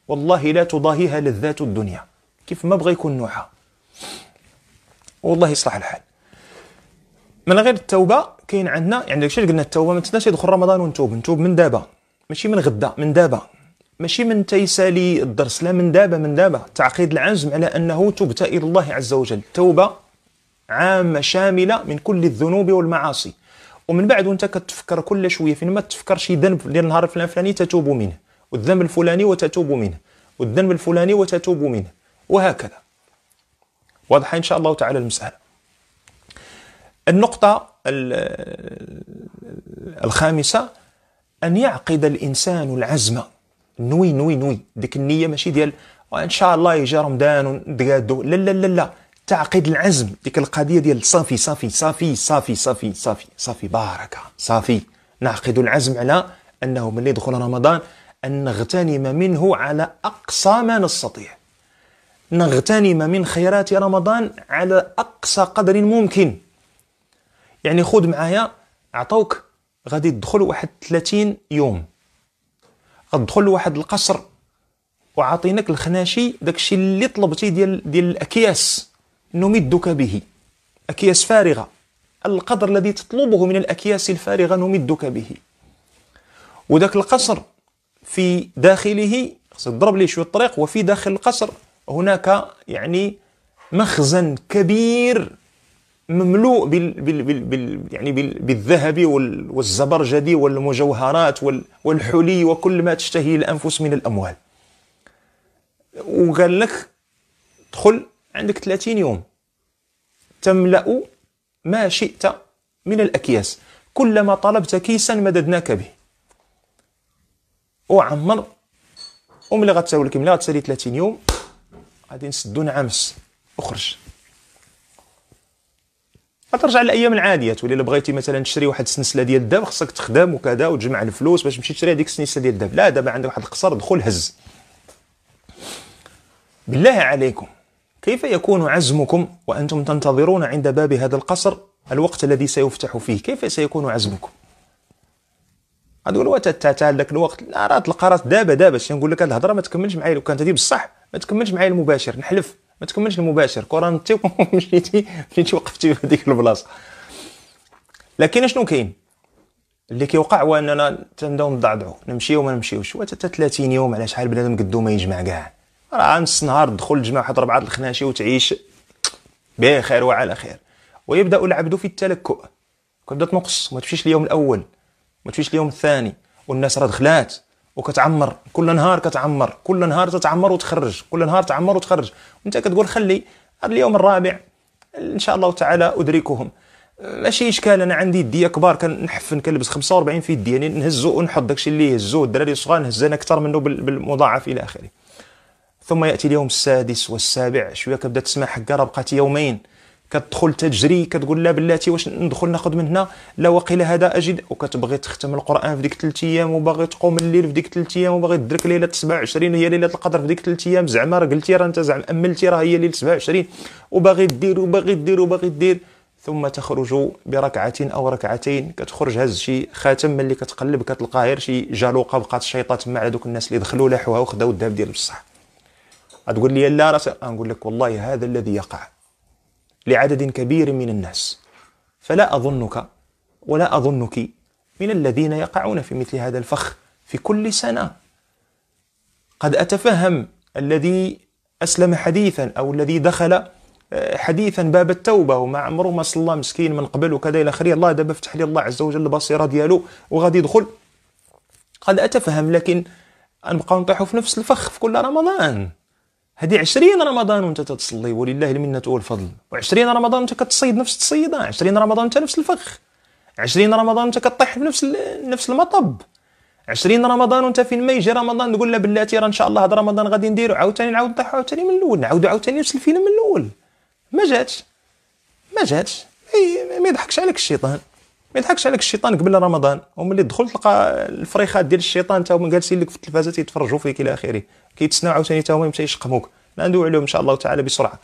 والله لا تضاهيها لذات الدنيا، كيف ما بغى يكون نوعها، والله يصلح الحال. من غير التوبه كاين عندنا، يعني داكشي اللي قلنا التوبه ما تنساش يدخل رمضان ونتوب، نتوب من دابا ماشي من غدا، من دابا ماشي من تيسالي الدرس، لا من دابا، من دابا تعقيد العزم على أنه تبت إلى الله عز وجل، توبة عامة شاملة من كل الذنوب والمعاصي، ومن بعد وانت كتفكر كل شوية فين ما تفكر شي ذنب ديال النهار الفلاني تتوب منه، والذنب الفلاني وتتوب منه، والذنب الفلاني وتتوب منه، وهكذا. واضحة إن شاء الله تعالى المسألة. النقطة الخامسة أن يعقد الإنسان العزم، نوي نوي نوي، ديك النية ماشي ديال إن شاء الله يجي رمضان ونتقادو، لا لا لا لا، تعقيد العزم، ديك القضية ديال صافي صافي صافي صافي صافي صافي صافي باركة، صافي، نعقد العزم على أنه ملي يدخل رمضان أن نغتنم منه على أقصى ما نستطيع، نغتنم من خيرات رمضان على أقصى قدر ممكن. يعني خذ معايا، عطوك غادي تدخل واحد 30 يوم، غتدخل لواحد القصر وعاطينك الخناشي، داكشي اللي طلبتي ديال الأكياس، انهم يدوك به، أكياس فارغة، القدر الذي تطلبه من الأكياس الفارغة انهم يدوك به. وداك القصر في داخله، خصك تضرب ليه شوية الطريق، وفي داخل القصر هناك يعني مخزن كبير مملوء يعني بالذهب والزبرجدي والمجوهرات والحلي وكل ما تشتهي الأنفس من الأموال. وقال لك دخل، عندك 30 يوم تملأ ما شئت من الأكياس، كلما طلبت كيسا مددناك به، وعمر، وملي غتساوي لك، ملي غتسالي 30 يوم غادي نسدو نعمس، اخرج. غترجع للايام العاديه، تولي الا بغيتي مثلا تشري واحد السنسله ديال الذهب، خصك تخدم وكذا وتجمع الفلوس باش تمشي تشري هذيك السنسله ديال الذهب، لا دابا عندك واحد القصر، دخل هز. بالله عليكم، كيف يكون عزمكم وانتم تنتظرون عند باب هذا القصر الوقت الذي سيفتح فيه؟ كيف سيكون عزمكم؟ غتقول وتتاتا لذاك الوقت، لا راه تلقى راه دابا دابا، شنو نقول لك هاد الهضره ما تكملش معايا، لو كانت هادي بصح ما تكملش معايا المباشر، نحلف ما تكملش المباشر، كورانتي مشيتي وقفتي في هذيك البلاصه. لكن شنو كاين اللي كيوقع؟ هو اننا تنداو نضعضعو، نمشيو وما نمشيوش، حتى 30 يوم على شحال بنادم قدو ما يجمع كاع، راه نص نهار دخل جمع واحد 4 الخناشي وتعيش بخير وعلى خير. ويبدا العبد في التلكؤ، كتبدا تنقص، ما تمشيش اليوم الاول، ما تمشيش اليوم الثاني، والناس راه دخلات وكتعمر، كل نهار كتعمر، كل نهار تتعمر وتخرج، كل نهار تعمر وتخرج، وانت كتقول خلي هذا اليوم الرابع ان شاء الله تعالى ادركهم، ماشي اشكال، انا عندي يديه كبار كنحفن، كنلبس 45 في يدي، يعني نهزو ونحط داكشي اللي يهزوه الدراري الصغار، نهز انا اكثر منه بالمضاعف الى اخره. ثم ياتي اليوم السادس والسابع، شويه كتبدا تسمع حكا راه بقات يومين، كتدخل تجري، كتقول لا بلاتي واش ندخل ناخذ من هنا، لا وقيل هذا اجد، وكتبغي تختم القران في ديك 3 ايام، وباغي تقوم الليل في ديك 3 ايام، وباغي تدرك ليله 27 هي ليله القدر في ديك 3 ايام، زعما راه قلتي راه انت زعما املتي راه هي ليله 27، وباغي دير وباغي دير وباغي دير. ثم تخرج بركعه او ركعتين، كتخرج هز شي خاتم، ملي كتقلب كتلقى غير شي جالوقه بقات شيطات تما على دوك الناس اللي دخلوا لحوها وخداو الذهب ديال بصح. غتقول لي لا راه، نقول لك والله هذا الذي يقع لعدد كبير من الناس، فلا أظنك ولا أظنك من الذين يقعون في مثل هذا الفخ في كل سنة. قد أتفهم الذي أسلم حديثا أو الذي دخل حديثا باب التوبة وما عمره ما صلى مسكين من قبل وكذا إلى آخره، الله دابا فتح لي الله عز وجل البصيرة ديالو وغادي يدخل، قد أتفهم، لكن نبقاو نطيحو في نفس الفخ في كل رمضان. هذه 20 رمضان وانت تتصلي، ولله المنة والفضل، و20 رمضان وانت كتصيد نفس التصيدة، 20 رمضان وانت نفس الفخ، 20 رمضان وانت كطيح في نفس المطب، 20 رمضان وانت فين ما يجي رمضان تقول لا بلاتي راه ان شاء الله هذا رمضان غادي نديرو، عاوتاني نعاود نطيحو عاوتاني من الاول، نعاودو عاوتاني نفس الفيلم من الاول. ما جاتش، ما يضحكش عليك الشيطان، ما يضحكش عليك الشيطان قبل رمضان، وملي تدخل تلقى الفريخات ديال الشيطان تا هما جالسين لك في التلفازه تيتفرجوا فيك الى اخره، كيتسناو عاوتاني تا هما يمشي يشقموك، لا ندوي عليهم ان شاء الله تعالى بسرعه.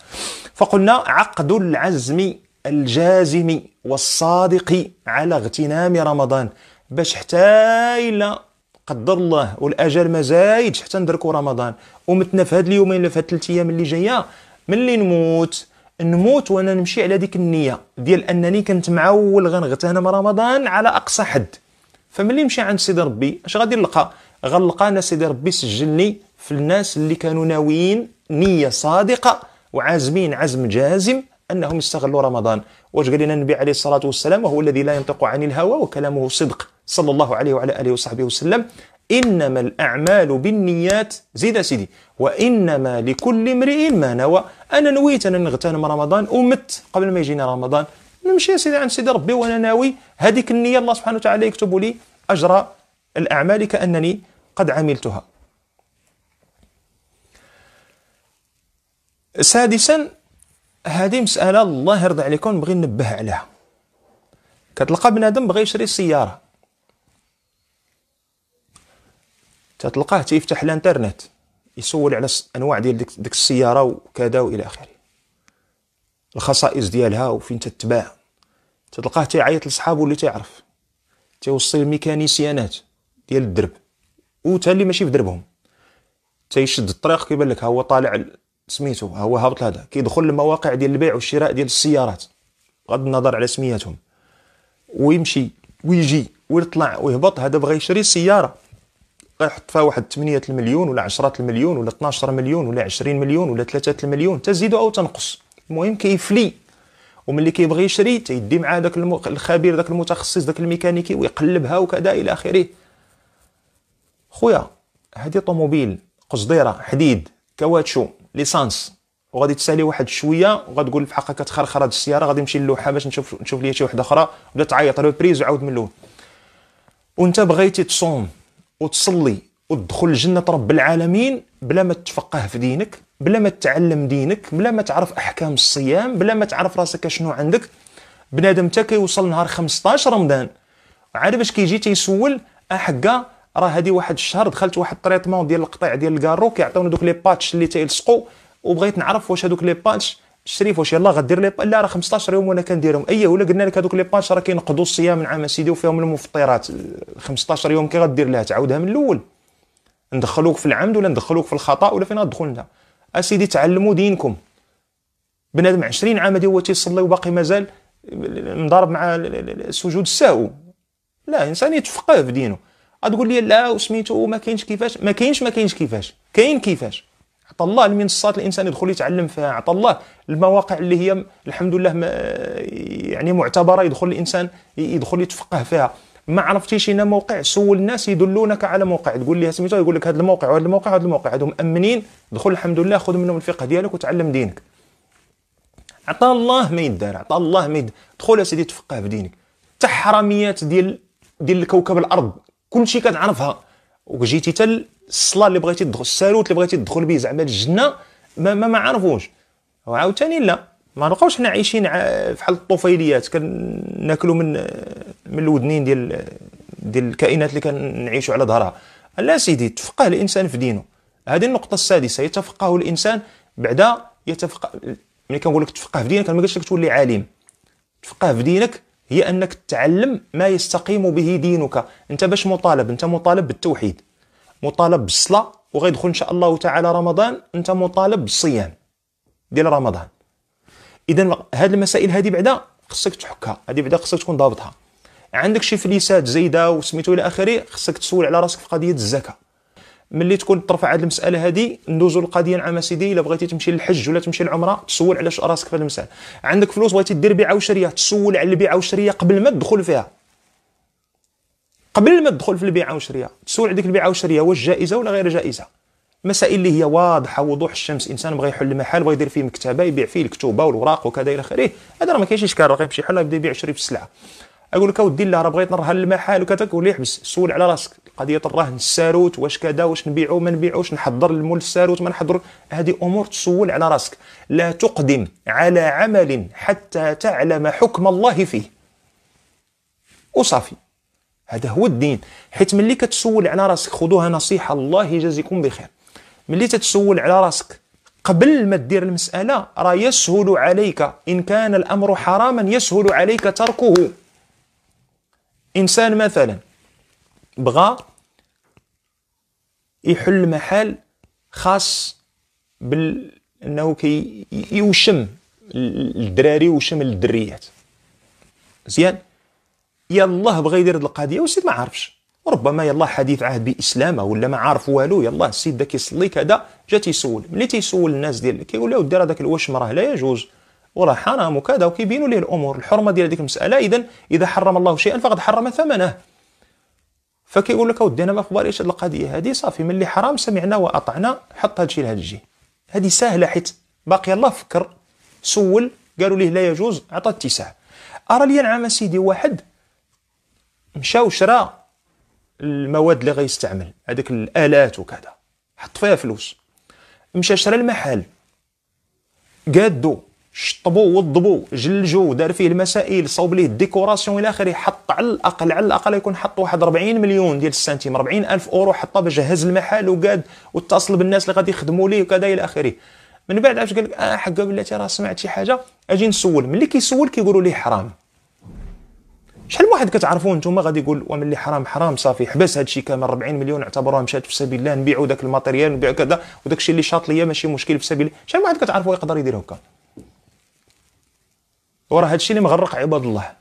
فقلنا عقد العزم الجازم والصادق على اغتنام رمضان، باش حتى الا قدر الله والاجل ما زايدش حتى ندركوا رمضان، ومتنا في هاد اليومين في هاد 3 ايام اللي جايه، ملي نموت وانا نمشي على ديك النيه ديال انني كنت معول غنغتنم رمضان على اقصى حد. فملي نمشي عند سيدي ربي اش غادي نلقى؟ غنلقى انا سيدي ربي سجلني في الناس اللي كانوا ناويين نيه صادقه وعازمين عزم جازم انهم يستغلوا رمضان. واش قال لنا النبي عليه الصلاه والسلام وهو الذي لا ينطق عن الهوى وكلامه صدق صلى الله عليه وعلى اله وصحبه وسلم؟ انما الاعمال بالنيات. زيد سيدي وانما لكل امرئ ما نوى. انا نويت انا نغتنم رمضان ومت قبل ما يجينا رمضان، نمشي يا سيدي عند سيدي ربي وانا ناوي هذيك النيه، الله سبحانه وتعالى يكتب لي اجر الاعمال كانني قد عملتها. سادسا، هذه مساله الله يرضى عليكم نبغي ننبه عليها. كتلقى بنادم بغى يشري سياره، تتلقاه تيفتح الانترنت يسول على انواع ديال ديك السياره وكذا والى اخره، الخصائص ديالها وفين تتباع. تتلقاه تيعيط لصحابو اللي تيعرف، تيوصل الميكانيسيانات ديال الدرب وتا اللي ماشي في دربهم، تيشد الطريق كيبان لك ها هو طالع سميتو ها هو هابط لهذا، كيدخل المواقع ديال البيع والشراء ديال السيارات بغض النظر على سمياتهم، ويمشي ويجي ويطلع ويهبط. هذا بغى يشري سياره غيحط فيها واحد 8 المليون ولا 10 المليون ولا 12 مليون ولا 20 مليون ولا 3 المليون، تزيدو او تنقص، المهم كيفلي. وملي كيبغي يشري تيدي مع داك الخبير داك المتخصص داك الميكانيكي ويقلبها وكذا الى اخره. خويا هذه طوموبيل قصديره حديد كواتشو ليسانس، وغادي تسالي واحد شويه وغتقول في حقك كتخرخر هذه السياره، غادي نمشي للوحه باش نشوف ليا شي وحده اخرى، ولا تعيط ريبريز وعاود من الاول. وانت بغيتي تصوم وتصلي وتدخل جنة رب العالمين بلا ما تتفقه في دينك، بلا ما تتعلم دينك، بلا ما تعرف احكام الصيام، بلا ما تعرف راسك شنو عندك. بنادم تا كيوصل نهار 15 رمضان عاد باش كيجي تيسول احكا راه هذه واحد الشهر دخلت واحد التريطمون ديال القطيع ديال الكارو كيعطيونا دوك لي باتش اللي تيلصقوا، وبغيت نعرف واش هذوك لي باتش الشريف واش يلاه غدير لي لا راه 15 يوم وانا كنديرهم. اييه ولا قلنا لك هذوك لي باتش راه كينقضوا الصيام من عام سيدي وفيهم المفطرات، 15 يوم كي غدير لها تعاودها من الاول، ندخلوك في العمد ولا ندخلوك في الخطا ولا فين غتدخل انت؟ اسيدي تعلموا دينكم. بنادم 20 عام هو تيصلي وباقي مازال مضارب مع سجود السهو. لا، انسان يتفقه في دينه. غتقول لي لا وسميتو ما كاينش كيفاش، ما كاينش كيفاش، كاين كيفاش. عطى الله المنصات الانسان يدخل يتعلم فيها، عطى الله المواقع اللي هي الحمد لله يعني معتبره يدخل الانسان يدخل يتفقه فيها. ما عرفتيش هنا موقع سول الناس يدلونك على موقع، تقول لي سميتو يقول لك هذا الموقع وهذا الموقع وهذا الموقع هادو مامنين، دخل الحمد لله خذ منهم الفقه ديالك وتعلم دينك. عطى الله ما يدار، عطى الله ما يدار. دخل يا سيدي تفقه في دينك. حتى حراميات ديال الكوكب الارض كلشي كتعرفها، وجيتي تل الصلاه اللي بغيتي تدخل، الساروت اللي بغيتي تدخل به زعما الجنه ما عرفوش. وعاوتاني لا، ما نبقاوش حنا عايشين بحال الطفيليات كناكلوا من الودنين ديال الكائنات اللي كنعيشوا على ظهرها. لا سيدي، تفقه الانسان في دينه. هذه النقطه السادسه، يتفقه الانسان. بعدا يتفقه، ملي كنقول لك تفقه في دينك ما قلتش لك تولي عالم. تفقه في دينك هي انك تعلم ما يستقيم به دينك. انت باش مطالب؟ انت مطالب بالتوحيد، مطالب بالصلاه، وغيدخل ان شاء الله تعالى رمضان انت مطالب بالصيام ديال رمضان. اذا هاد المسائل هذه بعدا خصك تحكها، هذه بعدا خصك تكون ضابطها. عندك شي فليسات زايده وسميتو الى اخره، خصك تسول على راسك في قضيه الزكاه. ملي تكون ترفع هاد المساله هذه ندوزو للقضيه نعم سيدي. الا بغيتي تمشي للحج ولا تمشي للعمره تسول على راسك في هاد المساله. عندك فلوس بغيتي دير بيعه وشريه، تسول على البيعه وشريه قبل ما تدخل فيها، قبل ما تدخل في البيعه والشريه تسول على ديك البيعه والشريه واش جائزه ولا غير جائزه. مسائل اللي هي واضحه وضوح الشمس. انسان بغى يحل محل، بغى يدير فيه مكتبه يبيع فيه الكتوبه والوراق وكذا الى اخره، هذا راه ما كاينش اشكال، راه غيمشي بحال يبدا يبيع ويشري في السلعه. اقول لك اودي لا راه بغيت نرهن المحل وكذا، تقول لي حبس. سول على راسك قضيه الرهن، الساروت واش كذا، واش نبيعو ما نبيعوش، نحضر المول الساروت ما نحضر. هذه امور تسول على راسك. لا تقدم على عمل حتى تعلم حكم الله فيه وصافي. هذا هو الدين. حيت ملي كتسول على راسك، خذوها نصيحه الله يجازيكم بخير، ملي تتسول على راسك قبل ما دير المساله راه يسهل عليك. ان كان الامر حراما يسهل عليك تركه. انسان مثلا بغى يحل محل خاص بانه كيوشم الدراري وشم الدريات، مزيان يالله بغى يدير هاد القضيه وسيد ما عارفش، وربما يلاه حديث عهد باسلامه ولا ما عارف والو، يلاه السيد دا كيصلي كذا، جا تيسول. ملي تيسول الناس ديال كيقول له ودي راه داك الوشم راه لا يجوز وراه حرام وكذا، وكيبينوا ليه الامور الحرمه ديال هذيك المساله. اذا حرم الله شيئا فقد حرم ثمنه. فكيقول لك اودي انا ما قباليش هذه القضيه هذه، صافي ملي حرام سمعنا واطعنا، حط هذا الشيء لهذا الجهه. هذه ساهله حيت باقي الله فكر، سول، قالوا ليه لا يجوز، عطى اتساع. ارى لي نعم سيدي واحد مشى وشرى المواد اللي غيستعمل، هذيك الالات وكذا، حط فيها فلوس، مشى شرى المحل، قادو، شطبو، وضبو، جلجو، دار فيه المسائل، صوب ليه الديكوراسيون الى اخره، حط على الاقل يكون حط واحد 40 مليون ديال السنتيم، 40,000 اورو حطها باش جهز المحل وقاد واتصل بالناس اللي غادي يخدموا ليه وكذا الى اخره. من بعد عاوتاني قال لك حقا بلاتي راه سمعت شي حاجه اجي نسول. ملي كيسول كيقولوا ليه حرام. شحال من واحد كتعرفوه نتوما غادي يقول وملي حرام حرام صافي حبس هذا الشيء كامل، 40 مليون اعتبروها مشات في سبيل الله، نبيعوا داك الماتيريال نبيعوا كذا، وداك الشيء اللي شاط ليا ماشي مشكل في سبيل الله. شحال من واحد كتعرفوه يقدر يدير هكا؟ وراه هذا الشيء اللي مغرق عباد الله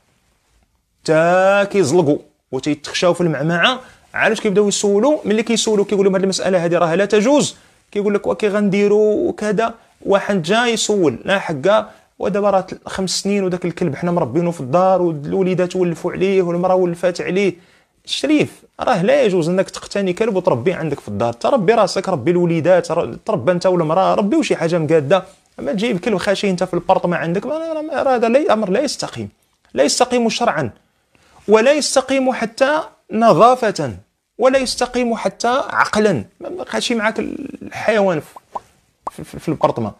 تا كيزلقوا وتيتخشاو في المعمعه. علاش كيبداو يسولوا؟ ملي كيسولوا كيقول لهم هذه المساله هذه راه لا تجوز، كيقول لك وكي غنديروا وكذا. واحد جا يسول لا حقا، ودابا راه 5 سنين وداك الكلب حنا مربينه في الدار، والوليدات ولفوا عليه والمراه ولفات عليه. الشريف راه لا يجوز انك تقتني كلب وتربيه عندك في الدار، تربي راسك، ربي الوليدات، تربى انت والمراه، ربيو شي حاجه مقاده. اما تجيب كلب خاشي انت في البرط ما عندك، راه هذا امر لا يستقيم، لا يستقيم شرعا، ولا يستقيم حتى نظافه، ولا يستقيم حتى عقلا. ما بقاش معاك الحيوان في البرطمه.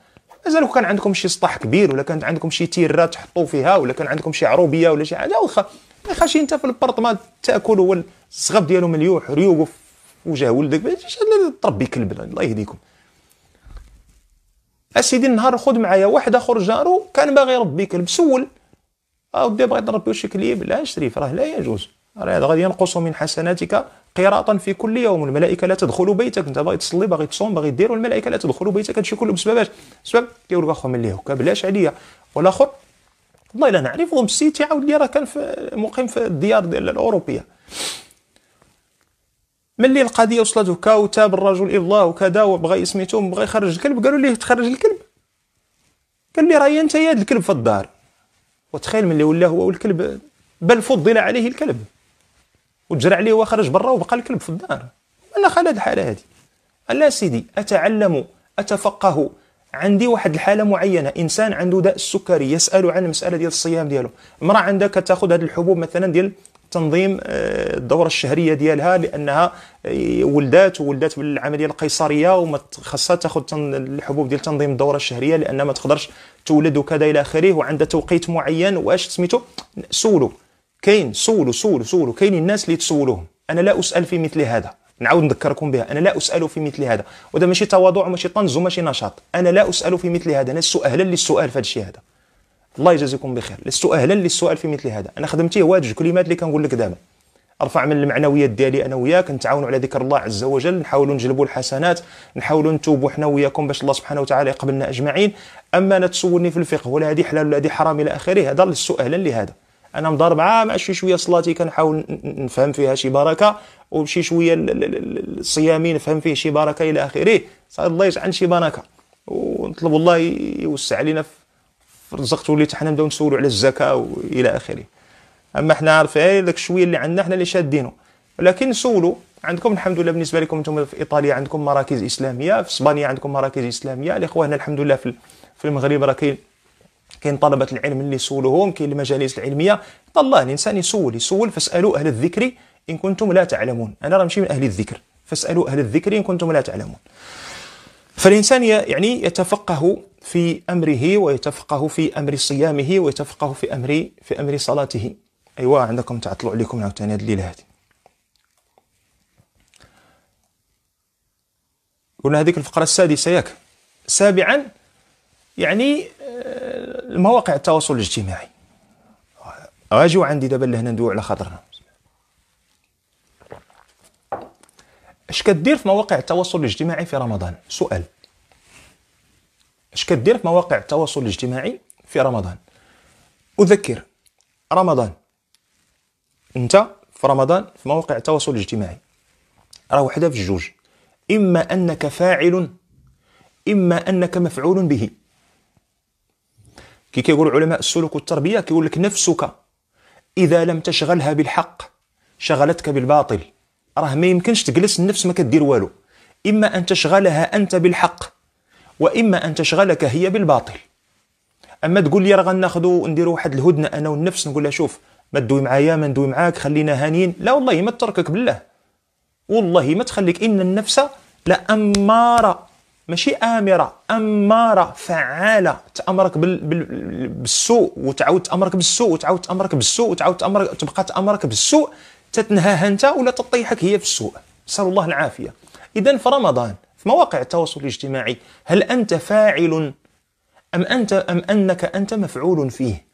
مازال كان عندكم شي سطح كبير، ولا كانت عندكم شي تيرات تحطوا فيها، ولا كان عندكم شي عروبيه ولا شي حاجه، واخا ما خاشي انت في البرطمه تاكل والصغب ديالو مليوح ريوقو في وجه ولدك. ماشي تربي كلب، الله يهديكم اسيدي. النهار خذ معايا واحد اخر جارو كان باغي يربي كلب، سول اودي بغيت نربيو شي كليب. لا شريف راه لا يجوز، راه هذا غادي ينقص من حسناتك قراطا في كل يوم. الملائكه لا تدخل بيتك، انت باغي تصلي باغي تصوم باغي دير، والملائكه لا تدخل بيتك. هادشي كله بسبب اش؟ بسبب كيقول لك اخو ملي هكا بلاش عليا. والاخر والله الا نعرفهم السيد تيعاود لي راه كان في مقيم في الديار ديال الاوروبيه. ملي القضيه وصلت هكا وتاب الرجل الى الله وكذا، وبغى سميتو بغى يخرج الكلب، قالوا ليه تخرج الكلب؟ قال لي راه انت يا الكلب في الدار. وتخيل ملي ولا هو والكلب، بل فضل عليه الكلب وتجرى عليه وخرج برا وبقى الكلب في الدار. انا خال هاد الحاله هادي. لا سيدي اتعلم اتفقه، عندي واحد الحاله معينه، انسان عنده داء السكري يسال عن المساله ديال الصيام ديالو، امراه عندها كتاخذ هاد الحبوب مثلا ديال تنظيم الدوره الشهريه ديالها، لانها ولدات بالعمليه القيصريه وما خاصها تاخذ الحبوب ديال تنظيم الدوره الشهريه لان ما تقدرش تولد وكذا الى اخره، وعندها توقيت معين. واش سميتو سولوا كاين، سولوا كاين الناس اللي تسولوهم. انا لا اسال في مثل هذا، نعاود نذكركم بها، انا لا اسال في مثل هذا، وهذا ماشي تواضع وماشي طنز وماشي نشاط. انا لا اسال في مثل هذا، انا اهلا للسؤال في هذا الشيء هذا. الله يجازيكم بخير، لست اهلا للسؤال في مثل هذا. انا خدمتي هو هاد الكلمات اللي كنقول لك دابا، ارفع من المعنويات ديالي انا وياك، نتعاونوا على ذكر الله عز وجل، نحاولوا نجلبوا الحسنات، نحاولوا نتوبوا حنا وياكم باش الله سبحانه وتعالى يقبلنا اجمعين. اما انا تسولني في الفقه ولا هذه حلال ولا هذه حرام الى اخره، هذا لست اهلا لهذا. انا مضارب مع شي شويه صلاتي كنحاول نفهم فيها شي بركه، وشي شويه صيامي نفهم فيه شي بركه الى اخره. الله يجعل شي بركه، ونطلب الله يوسع علينا رزقت، وليت حنا نبداو نسولوا على الزكاه والى اخره. اما حنا عارفين داك الشويه اللي عندنا حنا اللي شادينو، ولكن نسولوا. عندكم الحمد لله بالنسبه لكم انتم في ايطاليا عندكم مراكز اسلاميه، في اسبانيا عندكم مراكز اسلاميه، الاخوه هنا الحمد لله في المغرب راه كاين طلبه العلم اللي يسولوهم، كاين المجالس العلميه. الله الانسان يسول. فاسالوا اهل الذكر ان كنتم لا تعلمون. انا راه ماشي من اهل الذكر، فاسالوا اهل الذكر ان كنتم لا تعلمون. فالانسان يعني يتفقه في امره، ويتفقه في امر صيامه، ويتفقه في امر صلاته. ايوا عندكم تعطلوا عليكم عاوتاني هاد الليله هادي. قلنا هذيك الفقره السادسه ياك. سابعا يعني مواقع التواصل الاجتماعي. اجيو عندي دابا لهنا ندويو على خاطرنا. اش كدير في مواقع التواصل الاجتماعي في رمضان؟ سؤال. اش كدير في مواقع التواصل الاجتماعي في رمضان؟ اذكر رمضان انت في رمضان في مواقع التواصل الاجتماعي راه وحده في الجوج، إما أنك فاعل إما أنك مفعول به. كي كيقول علماء السلوك والتربية كيقول لك نفسك إذا لم تشغلها بالحق شغلتك بالباطل. راه ما يمكنش تجلس النفس ما كدير والو، إما أن تشغلها أنت بالحق وإما أن تشغلك هي بالباطل. أما تقول لي راه غناخذو نديرو واحد الهدنة أنا والنفس نقول لها شوف ما تدوي معايا ما ندوي معاك خلينا هانيين، لا والله ما تتركك بالله، والله ما تخليك. إن النفس لأمارة، ماشي آمرة، أمارة فعالة، تأمرك بالسوء وتعاود تأمرك بالسوء وتعاود تأمرك بالسوء وتعاد تأمرك، تبقى تأمرك بالسوء تتنهاها أنت ولا تطيحك هي في السوء، نسأل الله العافية. إذا في رمضان في مواقع التواصل الاجتماعي هل أنت فاعل أم أنك أنت مفعول فيه؟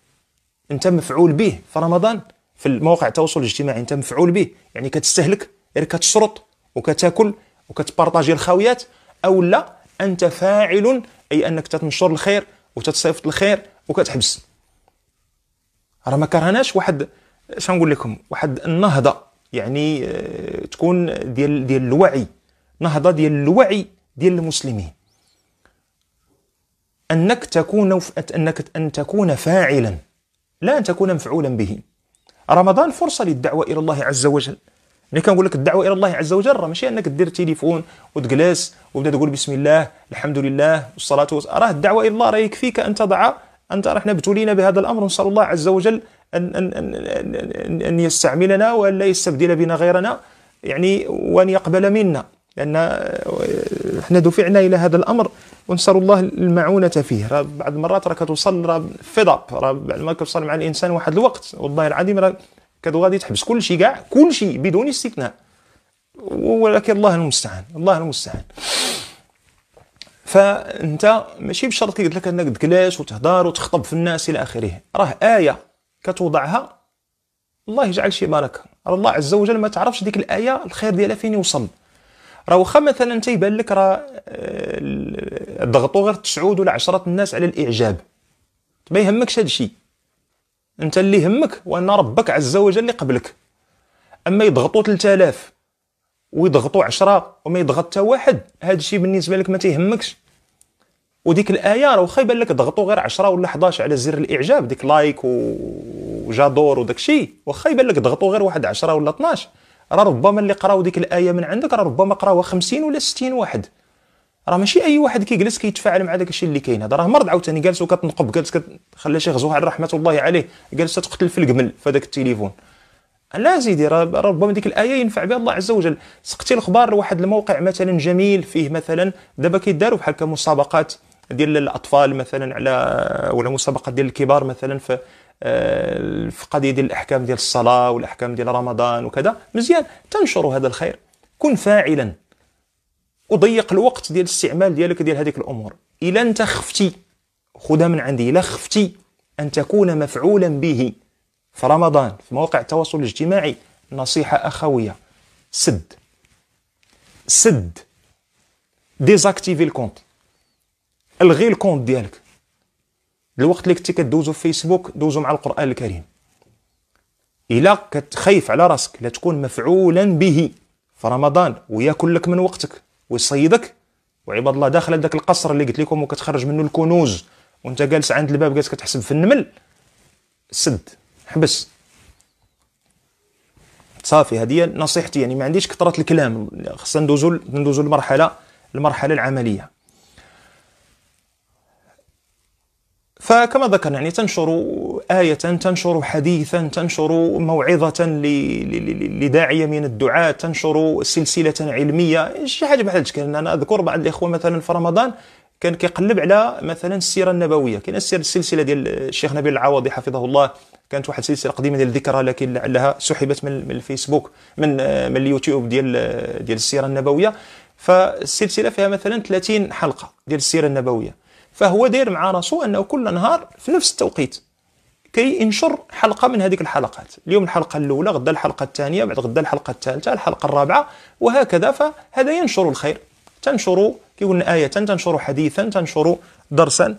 أنت مفعول به في رمضان في مواقع التواصل الاجتماعي، أنت مفعول به يعني كتستهلك، يعني كتشرط وكتاكل وكتبارطاجي الخاويات، أو لا أنت فاعل أي أنك تتنشر الخير وتتصيفط الخير وكتحبس. راه ما كرهناش واحد، شنو نقول لكم، واحد النهضة يعني تكون ديال الوعي، نهضة ديال الوعي ديال المسلمين، أنك أن تكون فاعلا لا أن تكون مفعولا به. رمضان فرصة للدعوة إلى الله عز وجل. ملي كنقول لك الدعوة إلى الله عز وجل راه ماشي أنك دير تليفون وتجلس وتبدا تقول بسم الله الحمد لله والصلاة والسلام، راه الدعوة إلى الله راه يكفيك أن تضع أنت، راه حنا ابتلينا بهذا الأمر ونسأل الله عز وجل أن يستعملنا وأن لا يستبدل بنا غيرنا يعني، وأن يقبل منا، لأن حنا دفعنا إلى هذا الأمر ونسأل الله المعونة فيه. راه بعض المرات راه كتوصل راه فضاب، راه بعد ما كتوصل مع الإنسان واحد الوقت والله العظيم راه كادو غادي تحبس كل شيء كاع، كل شيء بدون استثناء، ولكن الله المستعان، الله المستعان. فانت ماشي بشرط كي قلت لك انك تجلس وتهضر وتخطب في الناس الى اخره، راه آية كتوضعها الله يجعل شي بركة، راه الله عز وجل ما تعرفش ديك الآية الخير ديالها فين يوصل. راه واخا مثلا تيبان لك راه ضغطوا غير 9 ولا 10 الناس على الإعجاب، ما يهمكش هذا الشيء، انت اللي يهمك وان ربك عز وجل اللي قبلك. اما يضغطوا 3000 ويضغطوا 10 وما يضغط حتى واحد، هذا الشيء بالنسبه لك ما تيهمكش. وديك الايه راه واخا يبان لك ضغطوا غير 10 ولا 11 على زر الاعجاب، ديك لايك وجادور وداك الشيء، واخا يبان لك ضغطوا غير واحد 10 ولا 12، راه ربما اللي قراو ديك الايه من عندك راه ربما قراوها 50 ولا 60 واحد. راه ماشي اي واحد كيجلس كيتفاعل مع داك الشيء اللي كاين هذا، راه مرض عاوتاني جالس وكتنقب، جالس خلى شيخ زوهر رحمه الله عليه جالس تقتل في الجمل في هذاك التليفون. لا سيدي، ربما ديك الايه ينفع بها الله عز وجل. سقتي الخبار لواحد الموقع مثلا جميل فيه مثلا دابا كيداروا بحال كمسابقات ديال الاطفال مثلا على، ولا مسابقات ديال الكبار مثلا في قضيه ديال الاحكام ديال الصلاه والاحكام ديال رمضان وكذا، مزيان تنشروا هذا الخير، كن فاعلا وضيق الوقت ديال الاستعمال ديالك ديال هذيك الامور. الا انت خفتي، خذها من عندي، الا خفتي ان تكون مفعولا به في رمضان في مواقع التواصل الاجتماعي، نصيحه اخويه، سد ديزاكتيفي الكونت، الغي الكونت ديالك. الوقت اللي كنتي كدوزو في فيسبوك دوزو مع القران الكريم. الا كتخايف على راسك لا تكون مفعولا به في رمضان وياكل لك من وقتك ويصيدك، وعباد الله داخل داك القصر اللي قلت لكم وكتخرج منه الكنوز وانت جالس عند الباب جالس كتحسب في النمل، سد، حبس، صافي. هذه نصيحتي، يعني ما عنديش كثرة الكلام، خصنا ندوزو المرحلة العملية. فكما ذكرنا يعني تنشروا آية، تنشروا حديثا، تنشروا موعظة لداعية من الدعاة، تنشروا سلسلة علمية، شي حاجة بحال هادشي. أنا أذكر بعض الإخوة مثلا في رمضان كان كيقلب على مثلا السيرة النبوية، كاين السلسلة ديال الشيخ نبيل العوضي حفظه الله، كانت واحد السلسلة قديمة ديال الذكرى لكن لعلها سحبت من الفيسبوك من اليوتيوب ديال السيرة النبوية. فالسلسلة فيها مثلا 30 حلقة ديال السيرة النبوية، فهو داير مع راسو انه كل نهار في نفس التوقيت كينشر حلقه من هذيك الحلقات، اليوم الحلقه الاولى، غدا الحلقه الثانيه، بعد غدا الحلقه الثالثه، الحلقه الرابعه، وهكذا. فهذا ينشر الخير، تنشر كيقولنا آية، تنشر حديثا، تنشر درسا.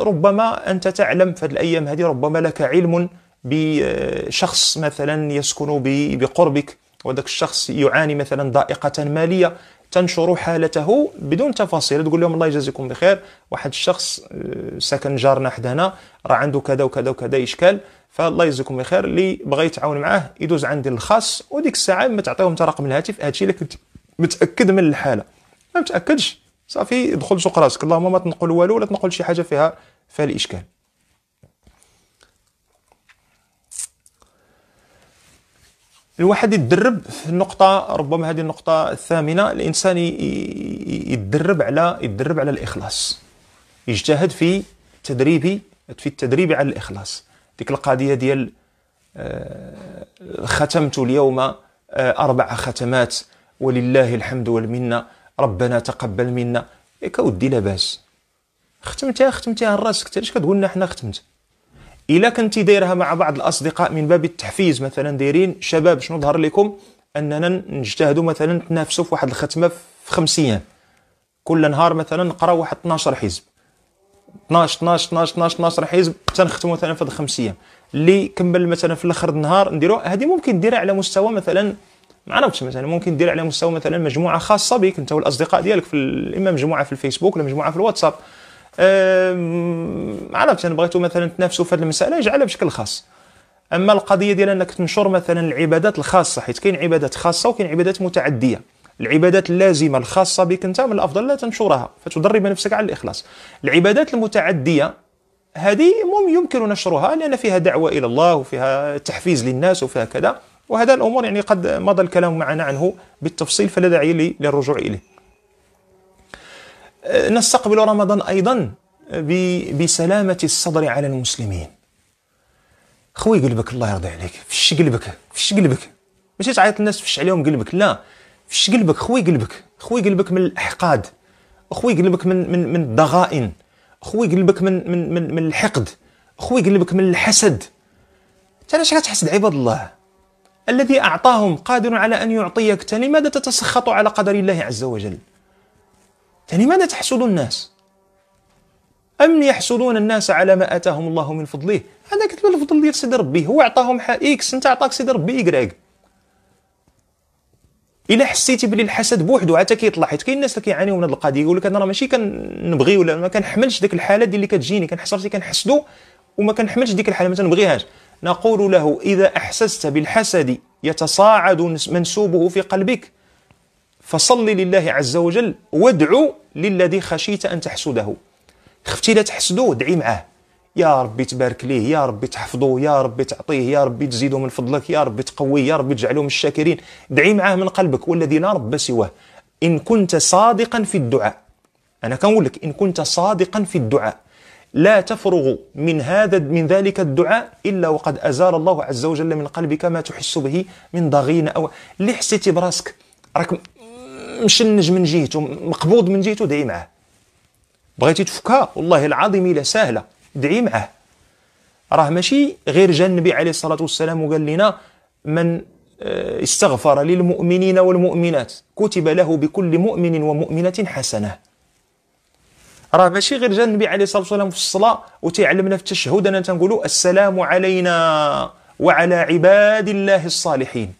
ربما انت تعلم في هذه الايام هذه، ربما لك علم بشخص مثلا يسكن بقربك وذاك الشخص يعاني مثلا ضائقة مالية، تنشر حالته بدون تفاصيل، تقول لهم الله يجازيكم بخير، واحد الشخص ساكن جارنا حد هنا راه عنده كذا وكذا وكذا إشكال، فالله يجزيكم بخير اللي بغى يتعاون معاه يدوز عندي الخاص، وديك الساعة ما تعطيهم انت رقم الهاتف، هادشي اللي كنت متأكد من الحالة. ما متأكدش صافي دخل سوق راسك، اللهم ما تنقل والو ولا تنقل شي حاجة فيها الإشكال. الواحد يتدرب في النقطة، ربما هذه النقطة الثامنة، الإنسان يتدرب على الإخلاص، يجتهد في التدريب على الإخلاص. ديك القضية ديال ختمت اليوم 4 ختمات ولله الحمد والمنة ربنا تقبل منا، ياك أودي لاباس، ختمتها لراسك انت، علاش كتقول لنا حنا ختمت؟ إلا كنتي دايرها مع بعض الأصدقاء من باب التحفيز، مثلا دايرين شباب شنو ظهر لكم أننا نجتهدوا مثلا تنافسوا في واحد الختمة في 5 أيام، كل نهار مثلا نقراو واحد 12 حزب 12 حزب تنختموا مثلا في هاد 5 أيام، اللي كمل مثلا في الآخر النهار نديرو هذه. ممكن ديرها على مستوى مثلا ما عرفتش، مثلا ممكن دير على مستوى مثلا مجموعة خاصة بك أنت والأصدقاء ديالك، إما مجموعة في الفيسبوك ولا مجموعة في الواتساب، عرفت انا بغيتو مثلا تنافسوا في هذه المساله يجعلها بشكل خاص. اما القضيه ديال انك تنشر مثلا العبادات الخاصه، حيت كاين عبادات خاصه وكاين عبادات متعديه، العبادات اللازمه الخاصه بك انت من الافضل لا تنشرها فتدرب نفسك على الاخلاص. العبادات المتعديه هذه يمكن نشرها لان فيها دعوه الى الله وفيها تحفيز للناس وفيها كذا، وهذا الامور يعني قد مضى الكلام معنا عنه بالتفصيل فلا داعي للرجوع اليه. نستقبل رمضان أيضا بسلامة الصدر على المسلمين. خوي قلبك الله يرضي عليك، فش قلبك، فش قلبك، ماشي تعيط الناس فش عليهم قلبك، لا فش قلبك، خوي قلبك من الأحقاد، خوي قلبك من الضغائن، خوي قلبك من الحقد، خوي قلبك من الحسد. انت علاش كتحسد عباد الله؟ الذي أعطاهم قادر على أن يعطيك، لماذا تتسخط على قدر الله عز وجل؟ لماذا تحسد الناس؟ أم يحسدون الناس على ما آتاهم الله من فضله؟ هذا كتب الفضل ديال سيدي ربي، هو عطاهم إكس، أنت عطاك سيدي ربي إكراك. إلا حسيتي بلي الحسد بوحدو عاد كيطلع، حيت كاين الناس اللي كيعانيو من هذه القضية، يقول لك أنا راه ماشي كنبغي ولا ما كنحملش ديك الحالة ديال اللي كتجيني، كنحسرتي كنحسدو وما كنحملش ديك الحالة ما تنبغيهاش. نقول له إذا أحسست بالحسد يتصاعد منسوبه في قلبك، فصل لله عز وجل وادعو للذي خشيت أن تحسده. خفتي لا تحسدوه، دعي معاه، يا ربي تبارك ليه، يا ربي تحفظه، يا ربي تعطيه، يا ربي تزيده من فضلك، يا ربي تقويه، يا ربي تجعله من الشاكرين. دعي معاه من قلبك، والذي لا رب سواه إن كنت صادقا في الدعاء. أنا كنقول لك إن كنت صادقا في الدعاء، لا تفرغ من ذلك الدعاء إلا وقد أزال الله عز وجل من قلبك ما تحس به من ضغينة أو اللي حسيتي براسك راك مشنج من جهته، مقبوض من جهته، دعي معاه. بغيتي تفكها والله العظيم إلا سهلة، دعي معاه. راه ماشي غير جا النبي عليه الصلاة والسلام وقال لنا من استغفر للمؤمنين والمؤمنات كتب له بكل مؤمن ومؤمنة حسنة. راه ماشي غير جا النبي عليه الصلاة والسلام في الصلاة وتيعلمنا في التشهد أننا تنقولوا السلام علينا وعلى عباد الله الصالحين،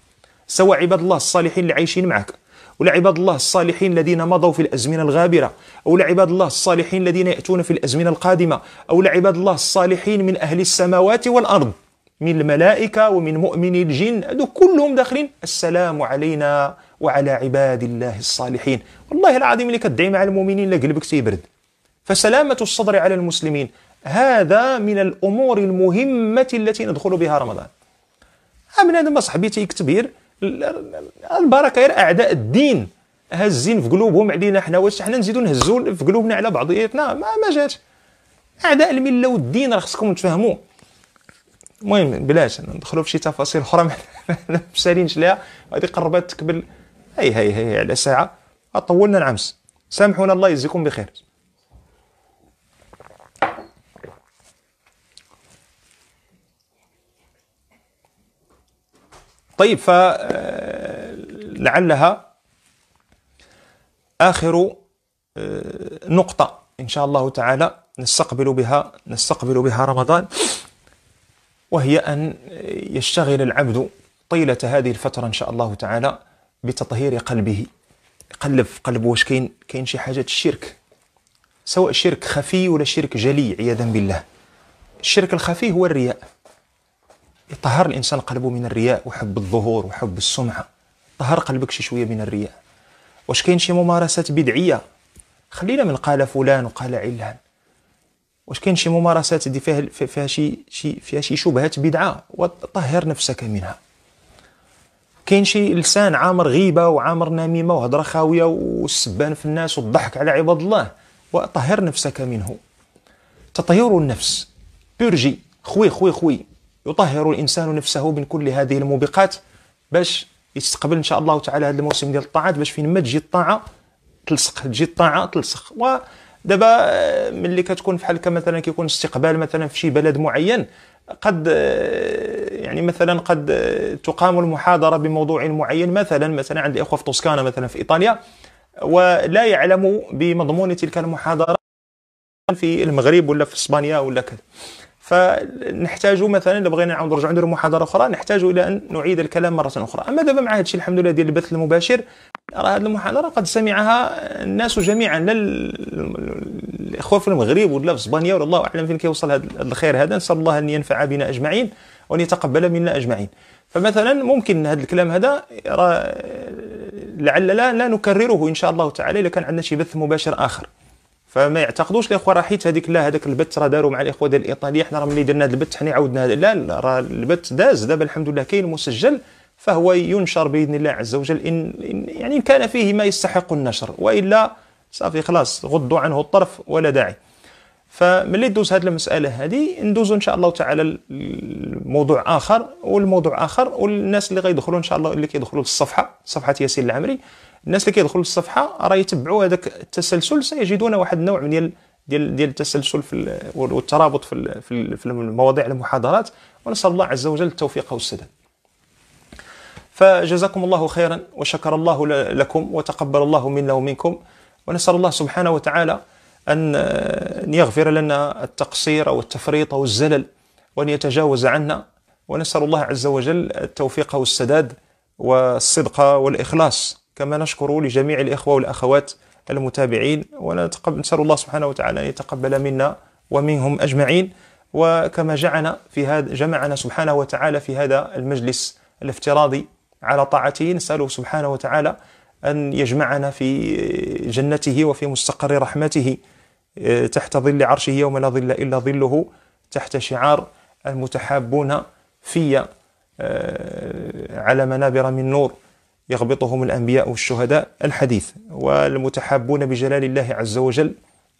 سواء عباد الله الصالحين اللي عايشين معك، ولا عباد الله الصالحين الذين مضوا في الأزمنة الغابرة، أو لعباد الله الصالحين الذين يأتون في الأزمنة القادمة، أو لعباد الله الصالحين من أهل السماوات والأرض من الملائكة ومن مؤمني الجن، هذو كلهم داخلين السلام علينا وعلى عباد الله الصالحين. والله العظيم اللي كتدعي مع المؤمنين لا قلبك تيبرد. فسلامة الصدر على المسلمين هذا من الأمور المهمة التي ندخل بها رمضان. من هذا ما صاحبي تيكتب غير البركه، غير اعداء الدين هازين في قلوبهم علينا حنا، واش حنا نزيدو نهزو في قلوبنا على بعضياتنا؟ ما جاتش. اعداء المله والدين راه خصكم تفهموا. المهم بلاش ندخلوا في شي تفاصيل اخرى ما مسالينش ليها، هذه قربات تكبل. هي على ساعه طولنا العمس، سامحونا الله يجزيكم بخير. طيب، فلعلها آخر نقطة إن شاء الله تعالى نستقبل بها رمضان، وهي أن يشتغل العبد طيلة هذه الفترة إن شاء الله تعالى بتطهير قلبه. يقلب في قلبه واش كاين شي حاجة الشرك، سواء شرك خفي ولا شرك جلي عياذا بالله. الشرك الخفي هو الرياء، يطهر الإنسان قلبه من الرياء وحب الظهور وحب السمعة. طهر قلبك شي شوية من الرياء. واش كاين شي ممارسات بدعية؟ خلينا من قال فلان وقال علان. واش كاين شي ممارسات دي فيها شي شبهات بدعة؟ وطهر نفسك منها. كاين شي لسان عامر غيبة وعامر نميمة وهضرة خاوية والسبان في الناس والضحك على عباد الله، وطهر نفسك منه. تطهير النفس، بيرجي خوي يطهر الإنسان نفسه من كل هذه الموبقات باش يستقبل إن شاء الله تعالى هذا الموسم ديال الطاعات، باش فين ما تجي الطاعة تلصق. ودابا ملي كتكون فحال هكا مثلا كيكون استقبال مثلا في شي بلد معين، قد يعني مثلا قد تقام المحاضرة بموضوع معين، مثلا عند الإخوة في توسكانا مثلا في إيطاليا، ولا يعلم بمضمون تلك المحاضرة في المغرب ولا في إسبانيا ولا كذا، فنحتاج مثلا إلا بغينا نعاود نرجعوا نديروا محاضرة أخرى نحتاج إلى أن نعيد الكلام مرة أخرى. أما دابا مع هذا الشيء الحمد لله ديال البث المباشر، راه هذه المحاضرة قد سمعها الناس جميعا، لا الإخوة في المغرب ولا في إسبانيا ولا الله أعلم فين كيوصل هذا الخير هذا. نسأل الله أن ينفع بنا أجمعين وأن يتقبل منا أجمعين. فمثلا ممكن هذا الكلام هذا لعل لا نكرره إن شاء الله تعالى إذا كان عندنا شي بث مباشر آخر. فما يعتقدوش الاخوه راه حيت هذاك البث راه داروا مع الاخوه ديال ايطاليا، حنا راه ملي درنا هذا البث حنا عاودنا، لا راه البث داز دابا الحمد لله كاين مسجل، فهو ينشر باذن الله عز وجل إن يعني كان فيه ما يستحق النشر، والا صافي خلاص غضوا عنه الطرف ولا داعي. فملي دوز هذه المساله هذه ندوزوا ان شاء الله تعالى لموضوع اخر، والناس اللي غيدخلوا ان شاء الله اللي كيدخلوا للصفحه، صفحه ياسين العمري، الناس اللي كيدخلوا الصفحة راه يتبعوا هذاك التسلسل، سيجدون واحد النوع من ديال التسلسل والترابط في مواضيع المحاضرات، ونسأل الله عز وجل التوفيق والسداد. فجزاكم الله خيرا وشكر الله لكم وتقبل الله منا ومنكم، ونسأل الله سبحانه وتعالى أن يغفر لنا التقصير أو التفريط أو الزلل، وأن يتجاوز عنا، ونسأل الله عز وجل التوفيق والسداد والصدق والإخلاص، كما نشكر لجميع الإخوة والأخوات المتابعين، ونسأل الله سبحانه وتعالى أن يتقبل منا ومنهم أجمعين، وكما جمعنا سبحانه وتعالى في هذا المجلس الافتراضي على طاعته، نسأله سبحانه وتعالى أن يجمعنا في جنته وفي مستقر رحمته تحت ظل عرشه يوم لا ظل إلا ظله، تحت شعار المتحابون في على منابر من نور يغبطهم الأنبياء والشهداء الحديث، والمتحابون بجلال الله عز وجل،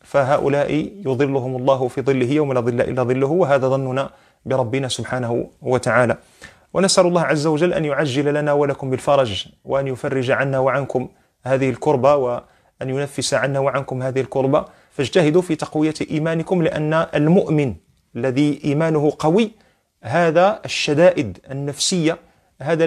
فهؤلاء يظلهم الله في ظله يوم لا ظل إلا ظله، وهذا ظننا بربنا سبحانه وتعالى. ونسأل الله عز وجل أن يعجل لنا ولكم بالفرج، وأن يفرج عنا وعنكم هذه الكربة، وأن ينفس عنا وعنكم هذه الكربة. فاجتهدوا في تقوية إيمانكم، لأن المؤمن الذي إيمانه قوي هذا الشدائد النفسية هذا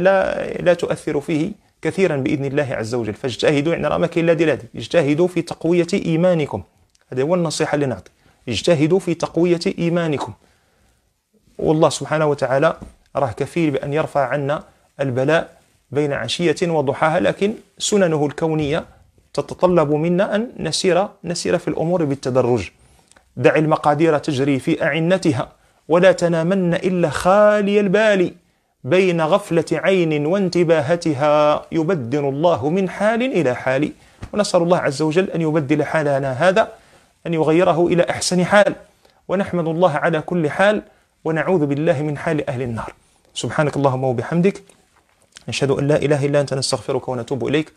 لا تؤثر فيه كثيرا بإذن الله عز وجل. فاجتهدوا، يعني راه ما كاين لا ديال، اجتهدوا في تقوية إيمانكم، هذا هو النصيحة اللي نعطي، اجتهدوا في تقوية إيمانكم، والله سبحانه وتعالى راه كفيل بأن يرفع عنا البلاء بين عشية وضحاها، لكن سننه الكونية تتطلب منا أن نسير في الأمور بالتدرج. دع المقادير تجري في أعنتها، ولا تنامن إلا خالي البال، بين غفلة عين وانتباهتها يبدل الله من حال إلى حال. ونسأل الله عز وجل أن يبدل حالنا هذا، أن يغيره إلى أحسن حال، ونحمد الله على كل حال، ونعوذ بالله من حال أهل النار. سبحانك اللهم وبحمدك، نشهد أن لا إله إلا أنت، نستغفرك ونتوب إليك،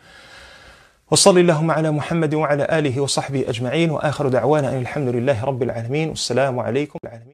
وصل اللهم على محمد وعلى آله وصحبه أجمعين، وآخر دعوانا أن الحمد لله رب العالمين، والسلام عليكم.